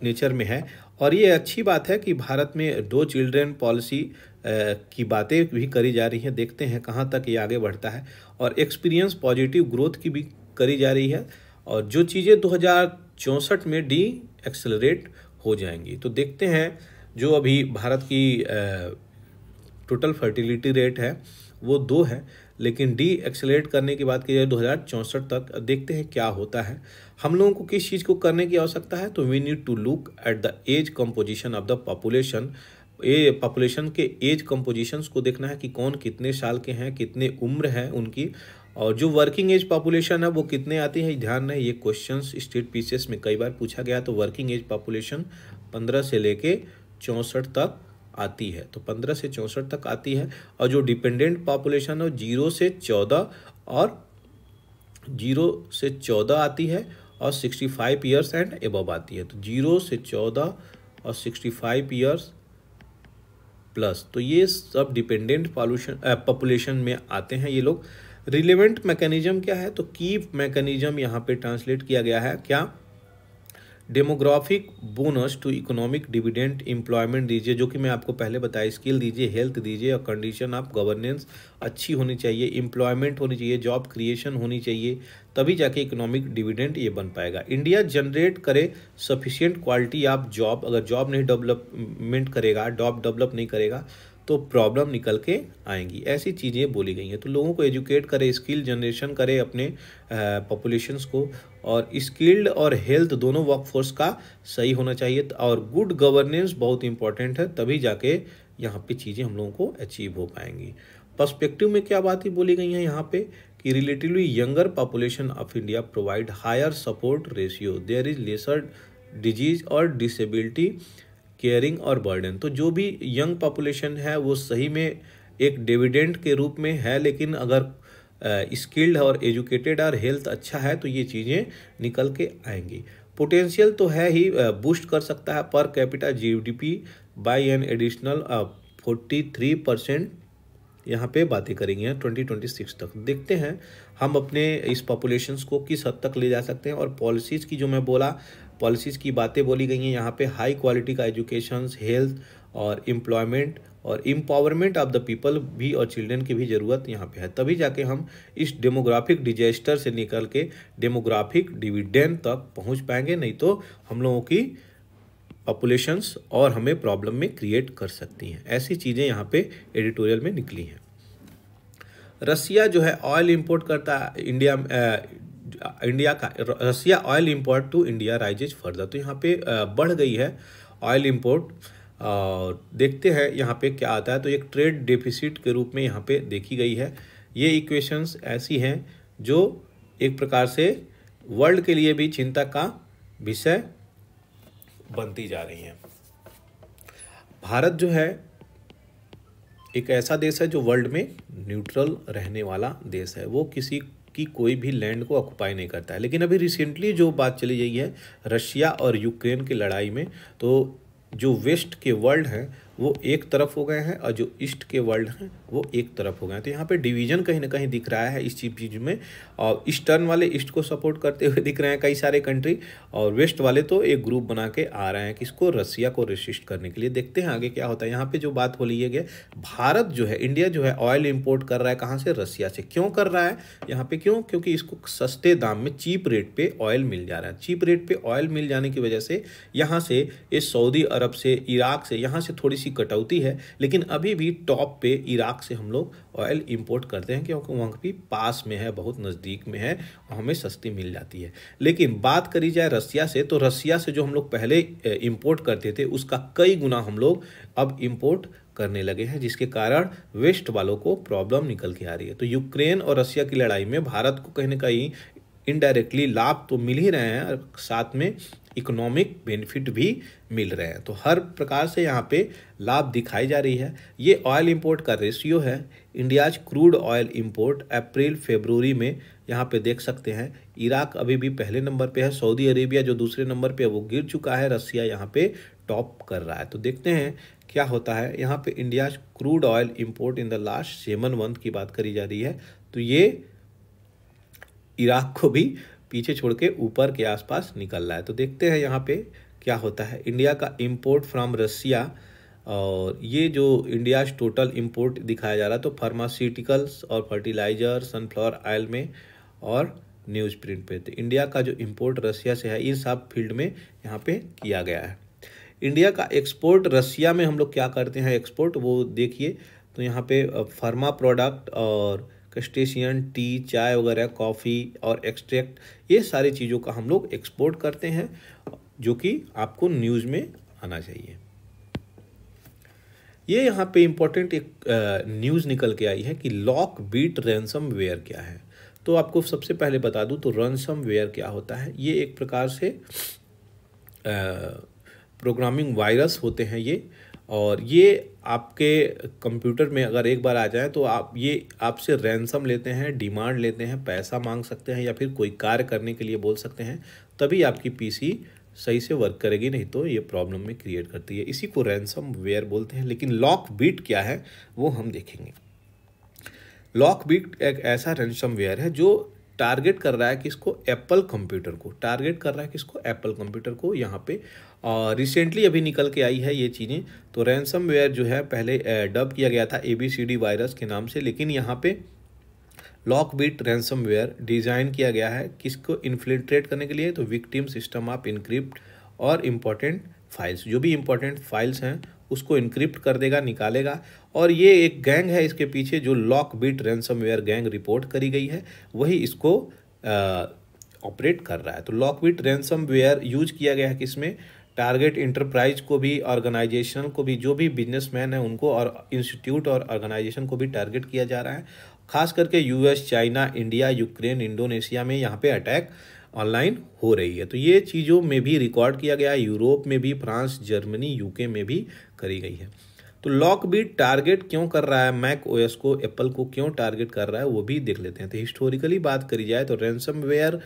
नेचर में है। और ये अच्छी बात है कि भारत में 2 चिल्ड्रेन पॉलिसी की बातें भी करी जा रही हैं, देखते हैं कहाँ तक ये आगे बढ़ता है। और एक्सपीरियंस पॉजिटिव ग्रोथ की भी करी जा रही है, और जो चीज़ें 2064 में डी एक्सेलरेट हो जाएंगी। तो देखते हैं जो अभी भारत की टोटल फर्टिलिटी रेट है वो 2 है, लेकिन डी एक्सेलरेट करने की बात की जाए 2064 तक, देखते हैं क्या होता है। हम लोगों को किस चीज़ को करने की आवश्यकता है, तो we need to look at the age composition of the population. ये पॉपुलेशन के एज कंपोजिशंस को देखना है कि कौन कितने साल के हैं, कितने उम्र है उनकी, और जो वर्किंग एज पॉपुलेशन है वो कितने आती है। ध्यान रहे ये क्वेश्चंस स्टेट पीसीएस में कई बार पूछा गया। तो वर्किंग एज पॉपुलेशन 15 से लेके 64 तक आती है, तो 15 से 64 तक आती है। और जो डिपेंडेंट पॉपुलेशन है 0 से 14 आती है, और 65 ईयर्स एंड एबव आती है। तो 0 से 14 और 65 ईयर्स प्लस, तो ये सब डिपेंडेंट पॉपुलेशन में आते हैं ये लोग। रिलेवेंट मैकेनिज्म क्या है, तो की मैकेनिज्म यहाँ पे ट्रांसलेट किया गया है क्या, demographic bonus to economic dividend employment दीजिए, जो कि मैं आपको पहले बताया, स्किल दीजिए, हेल्थ दीजिए, और कंडीशन ऑफ गवर्नेंस अच्छी होनी चाहिए, एम्प्लॉयमेंट होनी चाहिए, जॉब क्रिएशन होनी चाहिए, तभी जाके इकोनॉमिक डिविडेंड ये बन पाएगा। इंडिया जनरेट करे सफिशिएंट क्वालिटी ऑफ जॉब, अगर जॉब नहीं डेवलपमेंट करेगा, जॉब डेवलप नहीं करेगा तो प्रॉब्लम निकल के आएंगी, ऐसी चीज़ें बोली गई हैं। तो लोगों को एजुकेट करें, स्किल जनरेशन करें अपने पॉपुलेशंस को, और स्किल्ड और हेल्थ दोनों वर्कफोर्स का सही होना चाहिए, और गुड गवर्नेंस बहुत इंपॉर्टेंट है, तभी जाके यहाँ पे चीज़ें हम लोगों को अचीव हो पाएंगी। पर्सपेक्टिव में क्या बातें बोली गई हैं यहाँ पे, कि relatively younger population of India provide higher support ratio, there is lesser disease और डिसेबिलिटी केयरिंग और बर्डन। तो जो भी यंग पॉपुलेशन है वो सही में एक डिविडेंड के रूप में है, लेकिन अगर स्किल्ड और एजुकेटेड और हेल्थ अच्छा है तो ये चीज़ें निकल के आएंगी। पोटेंशियल तो है ही, बूस्ट कर सकता है per capita GDP by an additional 43%, यहाँ पे बातें करेंगे 2026 तक। देखते हैं हम अपने इस पॉपुलेशंस को किस हद तक ले जा सकते हैं। और पॉलिसीज़ की जो मैं बोला, पॉलिसीज़ की बातें बोली गई हैं यहाँ पे, हाई क्वालिटी का एजुकेशन, हेल्थ और एम्प्लॉयमेंट और एम्पावरमेंट ऑफ द पीपल भी, और चिल्ड्रेन की भी ज़रूरत यहाँ पे है, तभी जाके हम इस डेमोग्राफिक डिजास्टर से निकल के डेमोग्राफिक डिविडेंड तक पहुँच पाएंगे, नहीं तो हम लोगों की पॉपुलेशंस और हमें प्रॉब्लम में क्रिएट कर सकती हैं। ऐसी चीज़ें यहाँ पे एडिटोरियल में निकली हैं। रसिया जो है ऑयल इंपोर्ट करता है इंडिया का, Russia oil import to India rises further, तो यहाँ पे बढ़ गई है ऑयल इंपोर्ट। और देखते हैं यहाँ पे क्या आता है, तो एक ट्रेड डेफिसिट के रूप में यहाँ पे देखी गई है। ये इक्वेशंस ऐसी हैं जो एक प्रकार से वर्ल्ड के लिए भी चिंता का विषय बनती जा रही हैं। भारत जो है एक ऐसा देश है जो वर्ल्ड में न्यूट्रल रहने वाला देश है, वो किसी की कोई भी लैंड को ऑक्युपाई नहीं करता है। लेकिन अभी रिसेंटली जो बात चली गई है रशिया और यूक्रेन की लड़ाई में, तो जो वेस्ट के वर्ल्ड हैं वो एक तरफ हो गए हैं और जो ईस्ट के वर्ल्ड हैं वो एक तरफ हो गए हैं। तो यहाँ पे डिवीज़न कहीं ना कहीं दिख रहा है इस चीज़ में, और ईस्टर्न वाले ईस्ट को सपोर्ट करते हुए दिख रहे हैं कई सारे कंट्री, और वेस्ट वाले तो एक ग्रुप बना के आ रहे हैं किसको, रसिया को रेसिस्ट करने के लिए। देखते हैं आगे क्या होता है। यहाँ पर जो बात बोली है भारत जो है, इंडिया जो है ऑयल इम्पोर्ट कर रहा है कहाँ से, रसिया से। क्यों कर रहा है यहाँ पर, क्यों, क्योंकि इसको सस्ते दाम में चीप रेट पर ऑयल मिल जा रहा है। चीप रेट पर ऑयल मिल जाने की वजह से यहाँ से, ये सऊदी अरब से, इराक से, यहाँ से थोड़ी सी कटौती है, लेकिन अभी भी टॉप पे इराक से हम लोग ऑयल इंपोर्ट करते हैं क्योंकि वहाँ भी पास में है, बहुत नज़दीक में है और हमें सस्ती मिल जाती है। लेकिन बात करी जाए रसिया से, तो रसिया से जो हम लोग पहले इंपोर्ट करते थे उसका कई गुना हम लोग अब इंपोर्ट करने लगे हैं, जिसके कारण वेस्ट वालों को प्रॉब्लम निकल के आ रही है। तो यूक्रेन और रसिया की लड़ाई में भारत को कहीं ना कहीं इनडायरेक्टली लाभ तो मिल ही रहे हैं और साथ में इकोनॉमिक बेनिफिट भी मिल रहे हैं। तो हर प्रकार से यहाँ पे लाभ दिखाई जा रही है। ये ऑयल इंपोर्ट का रेशियो है, India's crude oil import April February में, यहाँ पे देख सकते हैं इराक अभी भी पहले नंबर पे है, सऊदी अरेबिया जो दूसरे नंबर पे है वो गिर चुका है, रसिया यहाँ पे टॉप कर रहा है। तो देखते हैं क्या होता है। यहाँ पे India's crude oil import in the last 7 month की बात करी जा रही है, तो ये इराक को भी पीछे छोड़ के ऊपर के आसपास निकल रहा है। तो देखते हैं यहाँ पे क्या होता है। इंडिया का इम्पोर्ट फ्रॉम रसिया, और ये जो इंडिया टोटल इम्पोर्ट दिखाया जा रहा है तो फार्मास्यूटिकल्स और फर्टिलाइजर, सनफ्लावर ऑयल में और न्यूज़ प्रिंट पे, तो इंडिया का जो इम्पोर्ट रसिया से है इन सब फील्ड में यहाँ पे किया गया है। इंडिया का एक्सपोर्ट रसिया में हम लोग क्या करते हैं एक्सपोर्ट, वो देखिए। तो यहाँ पे फार्मा प्रोडक्ट और क्रस्टेशियन, टी, चाय वगैरह, कॉफ़ी और एक्सट्रैक्ट, ये सारी चीज़ों का हम लोग एक्सपोर्ट करते हैं, जो कि आपको न्यूज़ में आना चाहिए। ये यहाँ पे इम्पोर्टेंट एक न्यूज़ निकल के आई है कि लॉकबिट रैनसमवेयर क्या है। तो आपको सबसे पहले बता दूं तो रैनसमवेयर क्या होता है, ये एक प्रकार से प्रोग्रामिंग वायरस होते हैं ये, और ये आपके कंप्यूटर में अगर एक बार आ जाए तो आप ये आपसे रैंसम लेते हैं, डिमांड लेते हैं, पैसा मांग सकते हैं या फिर कोई कार्य करने के लिए बोल सकते हैं, तभी आपकी पीसी सही से वर्क करेगी, नहीं तो ये प्रॉब्लम में क्रिएट करती है। इसी को रैंसम वेयर बोलते हैं। लेकिन लॉकबिट क्या है वो हम देखेंगे। लॉकबिट एक ऐसा रैंसम वेयर है जो टारगेट कर रहा है कि इसको एप्पल कंप्यूटर को टारगेट कर रहा है कि इसको एप्पल कंप्यूटर को यहाँ पे रिसेंटली अभी निकल के आई है ये चीज़ें। तो रैनसमवेयर जो है पहले डब किया गया था ABCD वायरस के नाम से, लेकिन यहाँ पे लॉकबिट रैनसमवेयर डिज़ाइन किया गया है किसको इन्फिल्ट्रेट करने के लिए, तो विक्टिम सिस्टम ऑफ इनक्रिप्ट और इम्पोर्टेंट फाइल्स, जो भी इम्पोर्टेंट फाइल्स हैं उसको इनक्रिप्ट कर देगा, निकालेगा। और ये एक गैंग है इसके पीछे जो लॉकबिट रैनसमवेयर गैंग रिपोर्ट करी गई है, वही इसको ऑपरेट कर रहा है। तो लॉकबिट रैनसमवेयर यूज किया गया है किसमें, टारगेट इंटरप्राइज को भी, ऑर्गेनाइजेशन को भी, जो भी बिजनेसमैन है उनको और इंस्टीट्यूट और ऑर्गेनाइजेशन को भी टारगेट किया जा रहा है। खास करके US, China, India, Ukraine, Indonesia में यहाँ पे अटैक ऑनलाइन हो रही है। तो ये चीज़ों में भी रिकॉर्ड किया गया है, यूरोप में भी, फ्रांस, जर्मनी, यूके में भी करी गई है। तो लॉकबिट टारगेट क्यों कर रहा है, मैक OS को, एप्पल को क्यों टारगेट कर रहा है वो भी देख लेते हैं। तो हिस्टोरिकली बात करी जाए तो ransomware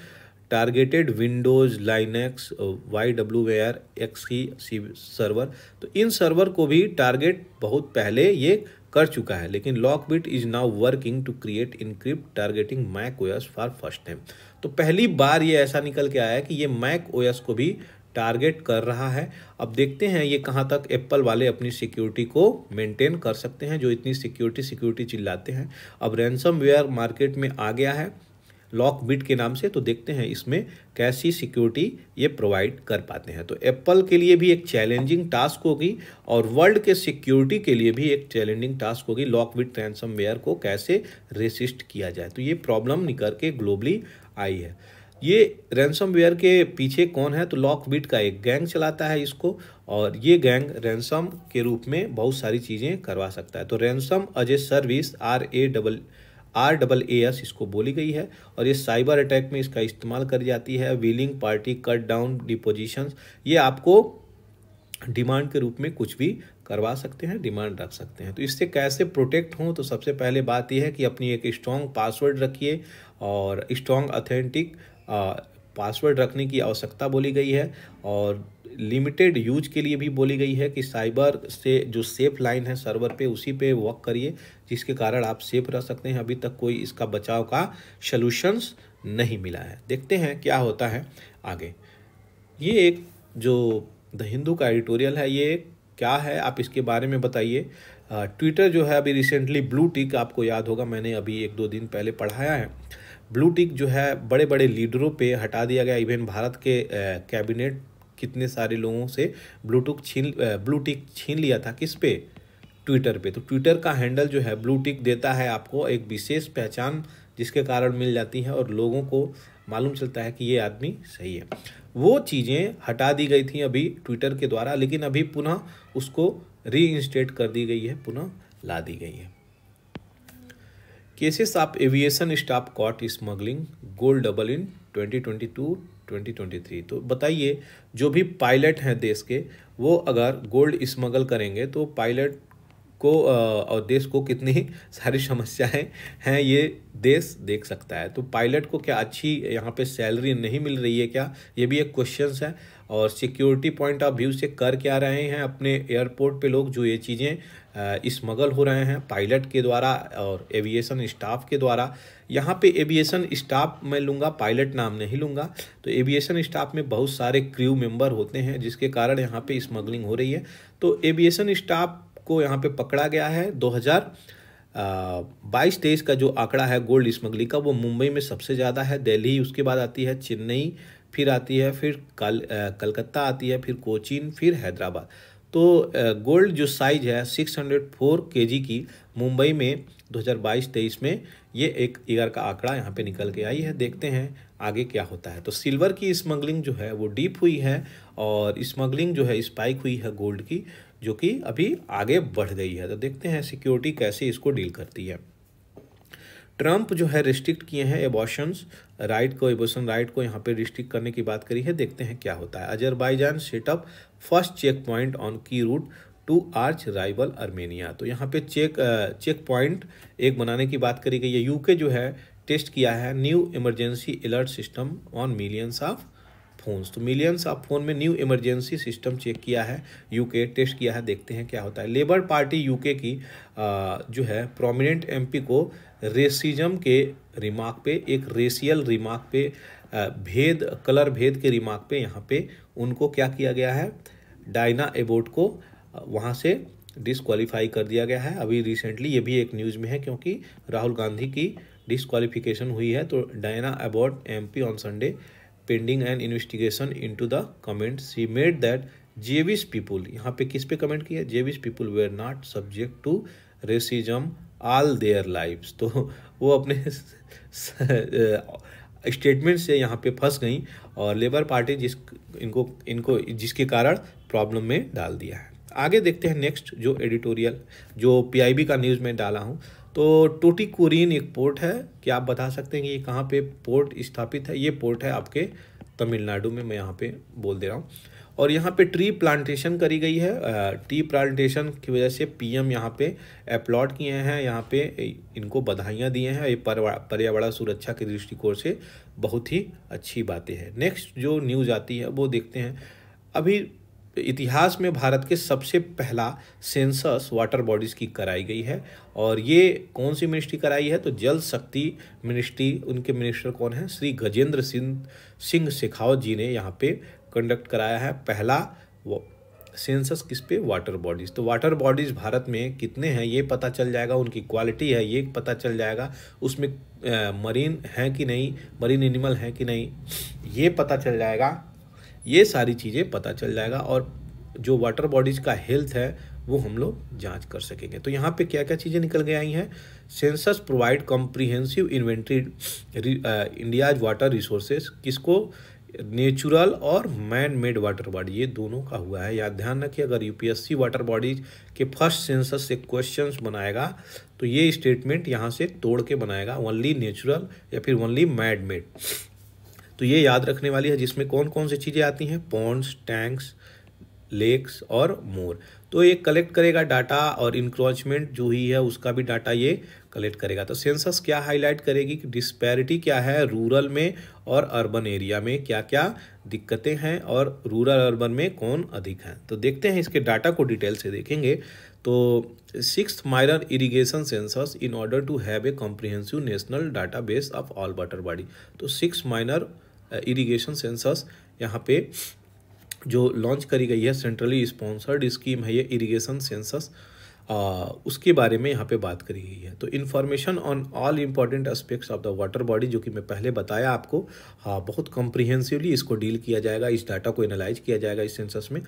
targeted Windows, Linux, YWAR, XE server, तो इन सर्वर को भी टारगेट बहुत पहले ये कर चुका है। लेकिन LockBit is now working to create encrypt targeting Mac OS for first time. तो पहली बार ये ऐसा निकल के आया है कि ये मैक OS को भी टारगेट कर रहा है। अब देखते हैं ये कहाँ तक एप्पल वाले अपनी सिक्योरिटी को मेंटेन कर सकते हैं, जो इतनी सिक्योरिटी चिल्लाते हैं। अब रैनसमवेयर मार्केट में आ गया है लॉकबिट के नाम से, तो देखते हैं इसमें कैसी सिक्योरिटी ये प्रोवाइड कर पाते हैं। तो एप्पल के लिए भी एक चैलेंजिंग टास्क होगी और वर्ल्ड के सिक्योरिटी के लिए भी एक चैलेंजिंग टास्क होगी, लॉकबिट रैनसमवेयर को कैसे रेसिस्ट किया जाए। तो ये प्रॉब्लम निकल के ग्लोबली आई है। ये रैनसमवेयर के पीछे कौन है, तो लॉकबिट का एक गैंग चलाता है इसको, और ये गैंग रैनसम के रूप में बहुत सारी चीज़ें करवा सकता है। तो ransom as a service RaaS इसको बोली गई है, और ये साइबर अटैक में इसका इस्तेमाल कर जाती है। Wheeling party, cut down, depositions, ये आपको डिमांड के रूप में कुछ भी करवा सकते हैं, डिमांड रख सकते हैं। तो इससे कैसे प्रोटेक्ट हों, तो सबसे पहले बात यह है कि अपनी एक स्ट्रॉन्ग पासवर्ड रखिए, और स्ट्रॉन्ग ऑथेंटिक पासवर्ड रखने की आवश्यकता बोली गई है, और लिमिटेड यूज के लिए भी बोली गई है कि साइबर से जो सेफ लाइन है सर्वर पे उसी पे वर्क करिए, जिसके कारण आप सेफ रह सकते हैं। अभी तक कोई इसका बचाव का सॉल्यूशंस नहीं मिला है, देखते हैं क्या होता है आगे। ये एक जो द हिंदू का एडिटोरियल है, ये क्या है आप इसके बारे में बताइए। ट्विटर जो है अभी रिसेंटली ब्लू टिक, आपको याद होगा मैंने अभी 1-2 दिन पहले पढ़ाया है, ब्लू टिक जो है बड़े बड़े लीडरों पे हटा दिया गया। इवन भारत के कैबिनेट कितने सारे लोगों से ब्लू टिक छीन लिया था। किस पे? ट्विटर पे। तो ट्विटर का हैंडल जो है ब्लू टिक देता है आपको एक विशेष पहचान, जिसके कारण मिल जाती है और लोगों को मालूम चलता है कि ये आदमी सही है। वो चीज़ें हटा दी गई थी अभी ट्विटर के द्वारा, लेकिन अभी पुनः उसको रीइंस्टेट कर दी गई है, पुनः ला दी गई है। Cases of aviation staff caught smuggling gold double in 2022-2023। तो बताइए जो भी पायलट हैं देश के, वो अगर गोल्ड स्मगल करेंगे तो पायलट को और देश को कितनी सारी समस्याएं हैं ये देश देख सकता है। तो पायलट को क्या अच्छी यहाँ पे सैलरी नहीं मिल रही है क्या, ये भी एक क्वेश्चन है। और सिक्योरिटी पॉइंट ऑफ व्यू से कर क्या रहे हैं अपने एयरपोर्ट पे लोग, जो ये चीज़ें स्मगल हो रहे हैं पायलट के द्वारा और एविएशन स्टाफ के द्वारा। यहाँ पे एविएशन स्टाफ मैं लूँगा, पायलट नाम नहीं लूँगा। तो एविएशन स्टाफ में बहुत सारे क्रू मेंबर होते हैं, जिसके कारण यहाँ पे स्मगलिंग हो रही है। तो एविएशन स्टाफ को यहाँ पे पकड़ा गया है। 2022-23 का जो आंकड़ा है गोल्ड स्मगलिंग का, वो मुंबई में सबसे ज़्यादा है, दिल्ली उसके बाद आती है, चेन्नई फिर आती है, फिर कलकत्ता आती है, फिर कोचीन, फिर हैदराबाद। तो गोल्ड जो साइज है 604 केजी की मुंबई में 2022-23 में, ये एक ईयर का आंकड़ा यहाँ पे निकल के आई है। देखते हैं आगे क्या होता है। तो सिल्वर की स्मगलिंग जो है वो डीप हुई है और स्मगलिंग जो है स्पाइक हुई है गोल्ड की, जो कि अभी आगे बढ़ गई है। तो देखते हैं सिक्योरिटी कैसे इसको डील करती है। ट्रंप जो है रिस्ट्रिक्ट किए हैं एबॉर्शन राइट को यहाँ पे रिस्ट्रिक्ट करने की बात करी है। देखते हैं क्या होता है। Azerbaijan setup first check point on की route to arch rival Armenia. तो यहाँ पे चेक पॉइंट एक बनाने की बात करी गई है। यूके जो है टेस्ट किया है new emergency alert system on millions of phones. तो मिलियंस ऑफ फोन में न्यू इमरजेंसी सिस्टम चेक किया है यूके, टेस्ट किया है। देखते हैं क्या होता है। लेबर पार्टी यूके की जो है प्रोमिनेंट एमपी को रेसिज्म के रिमार्क पे, एक रेशियल रिमार्क पे, भेद कलर भेद के रिमार्क पे यहाँ पे उनको क्या किया गया है, डायना एबॉट को वहाँ से डिसक्वालीफाई कर दिया गया है। अभी रिसेंटली ये भी एक न्यूज़ में है, क्योंकि राहुल गांधी की डिसक्वालीफिकेशन हुई है। तो Diana Abbott MP on Sunday pending and investigation into the comments she made that Jewish people, यहाँ पे किस पे कमेंट किया, Jewish people were not subject to racism all their lives. तो वो अपने स्टेटमेंट से यहाँ पे फंस गई और लेबर पार्टी जिसके कारण प्रॉब्लम में डाल दिया है। आगे देखते हैं नेक्स्ट जो एडिटोरियल जो पीआईबी का न्यूज़ में डाला हूँ। तो टूटीकोरिन एक पोर्ट है, क्या आप बता सकते हैं कि ये कहाँ पे पोर्ट स्थापित है? ये पोर्ट है आपके तमिलनाडु में, मैं यहाँ पे बोल दे रहा हूँ। और यहाँ पे ट्री प्लांटेशन करी गई है। ट्री प्लांटेशन की वजह से पीएम यहाँ पे अपलॉड किए हैं, यहाँ पे इनको बधाइयाँ दिए हैं। ये पर्यावरण सुरक्षा के दृष्टिकोण से बहुत ही अच्छी बातें हैं। नेक्स्ट जो न्यूज़ आती है वो देखते हैं। अभी इतिहास में भारत के सबसे पहला सेंसस वाटर बॉडीज़ की कराई गई है, और ये कौन सी मिनिस्ट्री कराई है, तो जल शक्ति मिनिस्ट्री। उनके मिनिस्टर कौन हैं, श्री गजेंद्र सिंह शेखावत जी ने यहाँ पे कंडक्ट कराया है पहला सेंसस किस पे, वाटर बॉडीज़। तो वाटर बॉडीज़ भारत में कितने हैं ये पता चल जाएगा, उनकी क्वालिटी है ये पता चल जाएगा, उसमें मरीन हैं कि नहीं, मरीन एनिमल हैं कि नहीं ये पता चल जाएगा, ये सारी चीज़ें पता चल जाएगा। और जो वाटर बॉडीज़ का हेल्थ है वो हम लोग जांच कर सकेंगे। तो यहाँ पे क्या क्या चीज़ें निकल के आई हैं, census provide comprehensive inventory India's water resources, किसको, नेचुरल और मैन मेड वाटर बॉडी, ये दोनों का हुआ है। याद ध्यान रखिए, अगर यूपीएससी वाटर बॉडीज के फर्स्ट सेंसस से क्वेश्चंस बनाएगा तो ये स्टेटमेंट यहाँ से तोड़ के बनाएगा, ओनली नेचुरल या फिर ओनली मैन मेड। तो ये याद रखने वाली है, जिसमें कौन कौन सी चीज़ें आती हैं, पॉन्ड्स, टैंक्स, लेक्स और मोर। तो ये कलेक्ट करेगा डाटा, और इंक्रोचमेंट जो हुई है उसका भी डाटा ये कलेक्ट करेगा। तो सेंसस क्या हाईलाइट करेगी कि डिस्पैरिटी क्या है रूरल में और अर्बन एरिया में, क्या क्या दिक्कतें हैं और रूरल अर्बन में कौन अधिक हैं। तो देखते हैं, इसके डाटा को डिटेल से देखेंगे। तो 6th minor irrigation census in order to have a comprehensive national data base of all water body. तो 6th माइनर इरिगेशन सेंसस यहाँ पे जो लॉन्च करी गई है, सेंट्रली स्पॉन्सर्ड स्कीम है ये इरिगेशन सेंसस। उसके बारे में यहाँ पे बात करी गई है। तो information on all important aspects of the water body, जो कि मैं पहले बताया आपको, बहुत कॉम्प्रिहेंसिवली इसको डील किया जाएगा, इस डाटा को एनालाइज किया जाएगा इस सेंसस में।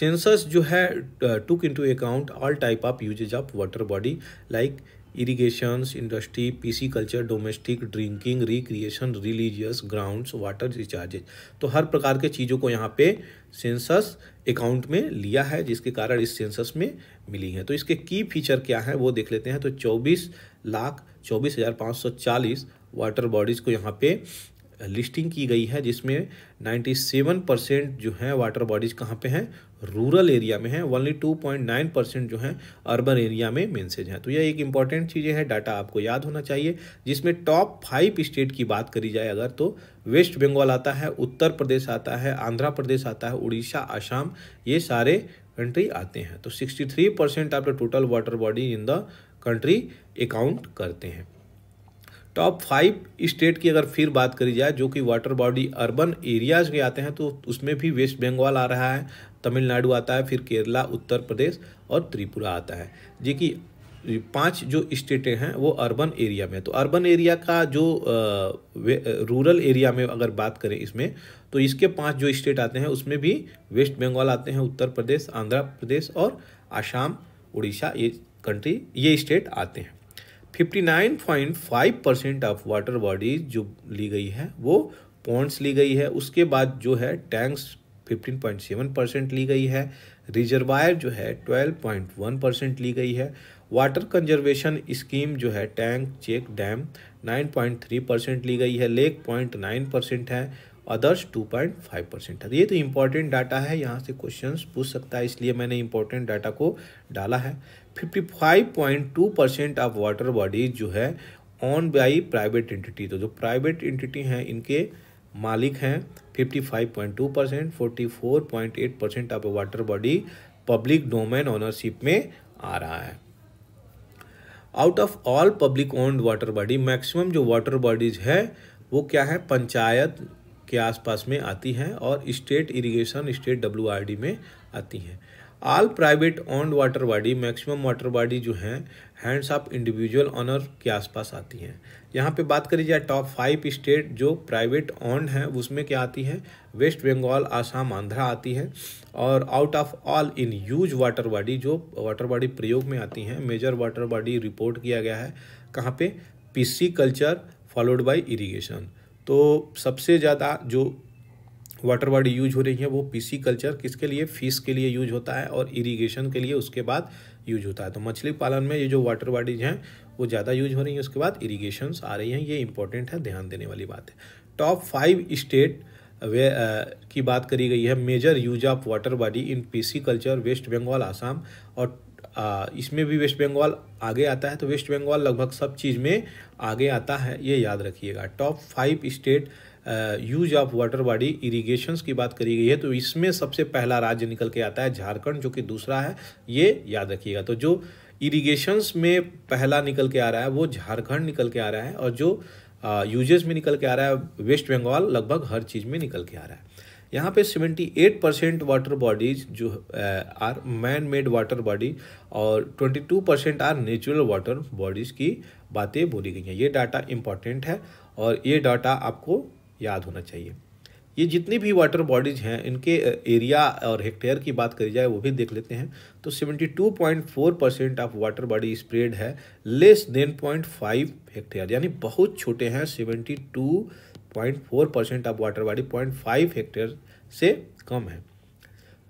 सेंसस जो है took into account all type of usage of water body like irrigations, industry, pisciculture, domestic, drinking, recreation, religious grounds, water recharges. तो हर प्रकार के चीज़ों को यहाँ पे सेंसस अकाउंट में लिया है, जिसके कारण इस सेंसस में मिली है। तो इसके की फीचर क्या है वो देख लेते हैं। तो 24,24,540 वाटर बॉडीज़ को यहाँ पे लिस्टिंग की गई है, जिसमें 97% जो है वाटर बॉडीज़ कहाँ पे हैं, रूरल एरिया में हैं। ओनली 2.9% जो हैं अर्बन एरिया में मेंसेज हैं। तो यह एक इम्पॉर्टेंट चीज़ें हैं, डाटा आपको याद होना चाहिए। जिसमें टॉप 5 स्टेट की बात करी जाए अगर, तो वेस्ट बंगाल आता है, उत्तर प्रदेश आता है, आंध्र प्रदेश आता है, उड़ीसा, असम, ये सारे कंट्री आते हैं। तो 63% आप total water body in the country account करते हैं। टॉप 5 स्टेट की अगर फिर बात करी जाए जो कि वाटर बॉडी अर्बन एरियाज के आते हैं, तो उसमें भी वेस्ट बंगाल आ रहा है, तमिलनाडु आता है, फिर केरला, उत्तर प्रदेश और त्रिपुरा आता है। जी कि 5 जो स्टेटें हैं वो अर्बन एरिया में। तो अर्बन एरिया का जो रूरल एरिया में अगर बात करें इसमें, तो इसके 5 जो स्टेट आते हैं उसमें भी वेस्ट बंगाल आते हैं, उत्तर प्रदेश, आंध्र प्रदेश और आसाम, उड़ीसा, ये कंट्री, ये स्टेट आते हैं। 59.5% ऑफ वाटर बॉडीज जो ली गई है वो पॉन्ड्स ली गई है। उसके बाद जो है टैंक्स 15.7% ली गई है, रिजर्वायर जो है 12.1% ली गई है, वाटर कंजर्वेशन स्कीम जो है टैंक, चेक, डैम 9.3% ली गई है, लेक 0.9% है, अदर्स 2.5% है। ये तो इम्पॉर्टेंट डाटा है, यहाँ से क्वेश्चंस पूछ सकता है, इसलिए मैंने इम्पॉर्टेंट डाटा को डाला है। 55.2% ऑफ वाटर बॉडीज जो है ऑन बाई प्राइवेट एंटिटी, तो जो प्राइवेट एंटिटी हैं इनके मालिक हैं 55.2%। 44.8% of water body public domain ownership में आ रहा है। Out of all public owned water body, maximum जो वाटर बॉडीज है वो क्या है, पंचायत के आसपास में आती हैं और स्टेट इरिगेशन, स्टेट WRD में आती हैं। All private owned water body, maximum water body जो हैं हैंड्स ऑफ इंडिविजुअल ऑनर के आसपास आती हैं। यहाँ पे बात करी जाए टॉप 5 स्टेट जो प्राइवेट ओन्ड हैं उसमें क्या आती हैं, वेस्ट बंगाल, आसाम, आंध्रा आती हैं। और out of all in use water body, जो वाटर बॉडी प्रयोग में आती हैं, मेजर वाटर बॉडी रिपोर्ट किया गया है कहाँ पे, pisciculture followed by irrigation. तो सबसे ज़्यादा जो वाटर बॉडी यूज हो रही है वो पीसी कल्चर किसके लिए, फिश के लिए यूज होता है और इरिगेशन के लिए उसके बाद यूज होता है। तो मछली पालन में ये जो वाटर बॉडीज हैं वो ज़्यादा यूज हो रही हैं, उसके बाद इरिगेशंस आ रही हैं। ये इंपॉर्टेंट है, ध्यान देने वाली बात है। टॉप 5 स्टेट की बात करी गई है, major use of water body in pisciculture, waste Bengal, Assam. और इसमें भी वेस्ट बंगाल आगे आता है, तो वेस्ट बंगाल लगभग सब चीज़ में आगे आता है, ये याद रखिएगा। Top 5 state use of water body irrigations की बात करी गई है, तो इसमें सबसे पहला राज्य निकल के आता है झारखंड, जो कि दूसरा है, ये याद रखिएगा। तो जो इरिगेशंस में पहला निकल के आ रहा है वो झारखंड निकल के आ रहा है, और जो यूजेस में निकल के आ रहा है वेस्ट बंगाल लगभग हर चीज़ में निकल के आ रहा है। यहाँ पे 78% वाटर बॉडीज जो are man made water body और 22% आर नेचुरल वाटर बॉडीज़ की बातें बोली गई हैं। ये डाटा इम्पॉर्टेंट है और ये डाटा आपको याद होना चाहिए। ये जितनी भी वाटर बॉडीज़ हैं इनके एरिया और हेक्टेयर की बात करी जाए वो भी देख लेते हैं। तो 72.4% ऑफ वाटर बॉडी स्प्रेड है लेस देन 0.5 हेक्टेयर, यानी बहुत छोटे हैं। 72.4% ऑफ वाटर बॉडी 0.5 हेक्टेयर से कम है।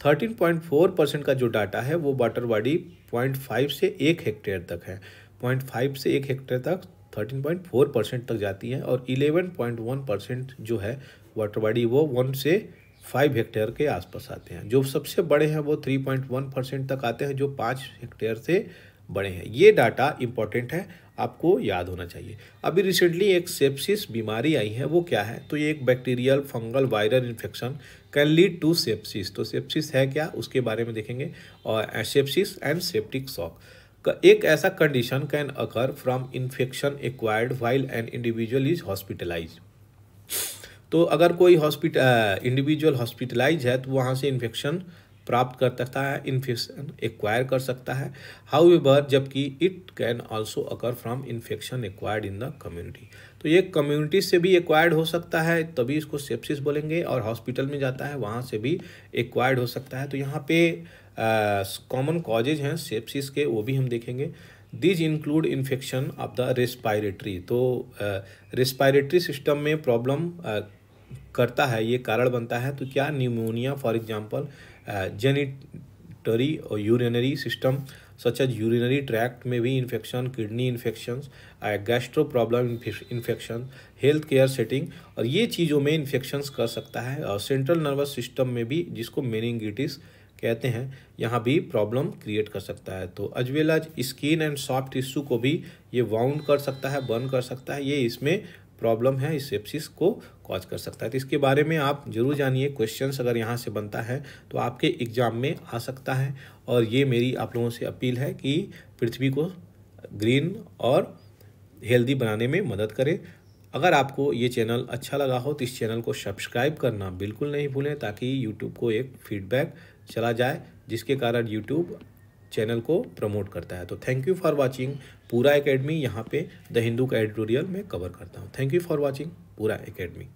13.4% का जो डाटा है वो वाटर बॉडी 0.5 से 1 हेक्टेयर तक है, 0.5 से 1 हेक्टेयर तक 13.4% तक जाती है। और 11.1% जो है वाटर बॉडी वो 1 से 5 हेक्टेयर के आसपास आते हैं। जो सबसे बड़े हैं वो 3.1% तक आते हैं, जो 5 हेक्टेयर से बड़े हैं। ये डाटा इम्पॉर्टेंट है, आपको याद होना चाहिए। अभी रिसेंटली एक सेप्सिस बीमारी आई है, वो क्या है, तो ये एक bacterial, fungal, viral infection can lead to sepsis. तो सेप्सिस है क्या, उसके बारे में देखेंगे। और सेप्सिस एंड सेप्टिक शॉक, एक ऐसा condition can occur from infection acquired while an individual is hospitalize. तो अगर कोई इंडिविजुअल हॉस्पिटलाइज है तो वहाँ से इन्फेक्शन प्राप्त कर सकता है, इन्फेक्शन एक्वायर कर सकता है। हाउएवर जबकि it can also occur from infection acquired in the community. तो ये कम्युनिटी से भी एक्वायर्ड हो सकता है, तभी इसको सेप्सिस बोलेंगे, और हॉस्पिटल में जाता है वहाँ से भी एक्वायर्ड हो सकता है। तो यहाँ पे कॉमन कॉजेज हैं सेप्सिस के, वो भी हम देखेंगे। These include infection of the respiratory, तो respiratory system में problem करता है, ये कारण बनता है। तो क्या pneumonia, for example, genitary और urinary system, such as urinary tract में भी infection, kidney infections, gastro problem infection, health care setting, और ये चीज़ों में infections कर सकता है। और central nervous system में भी, जिसको meningitis कहते हैं, यहाँ भी प्रॉब्लम क्रिएट कर सकता है। तो as well as skin and soft tissue को भी ये वाउंड कर सकता है, बर्न कर सकता है, ये इसमें प्रॉब्लम है, इस सेप्सिस को कॉज कर सकता है। तो इसके बारे में आप जरूर जानिए, क्वेश्चंस अगर यहाँ से बनता है तो आपके एग्जाम में आ सकता है। और ये मेरी आप लोगों से अपील है कि पृथ्वी को ग्रीन और हेल्दी बनाने में मदद करें। अगर आपको ये चैनल अच्छा लगा हो तो इस चैनल को सब्सक्राइब करना बिल्कुल नहीं भूलें, ताकि यूट्यूब को एक फीडबैक चला जाए, जिसके कारण यूट्यूब चैनल को प्रमोट करता है। तो थैंक यू फॉर वाचिंग। पूरा एकेडमी यहाँ पे द हिंदू का एडिटोरियल में कवर करता हूँ। थैंक यू फॉर वाचिंग पूरा एकेडमी।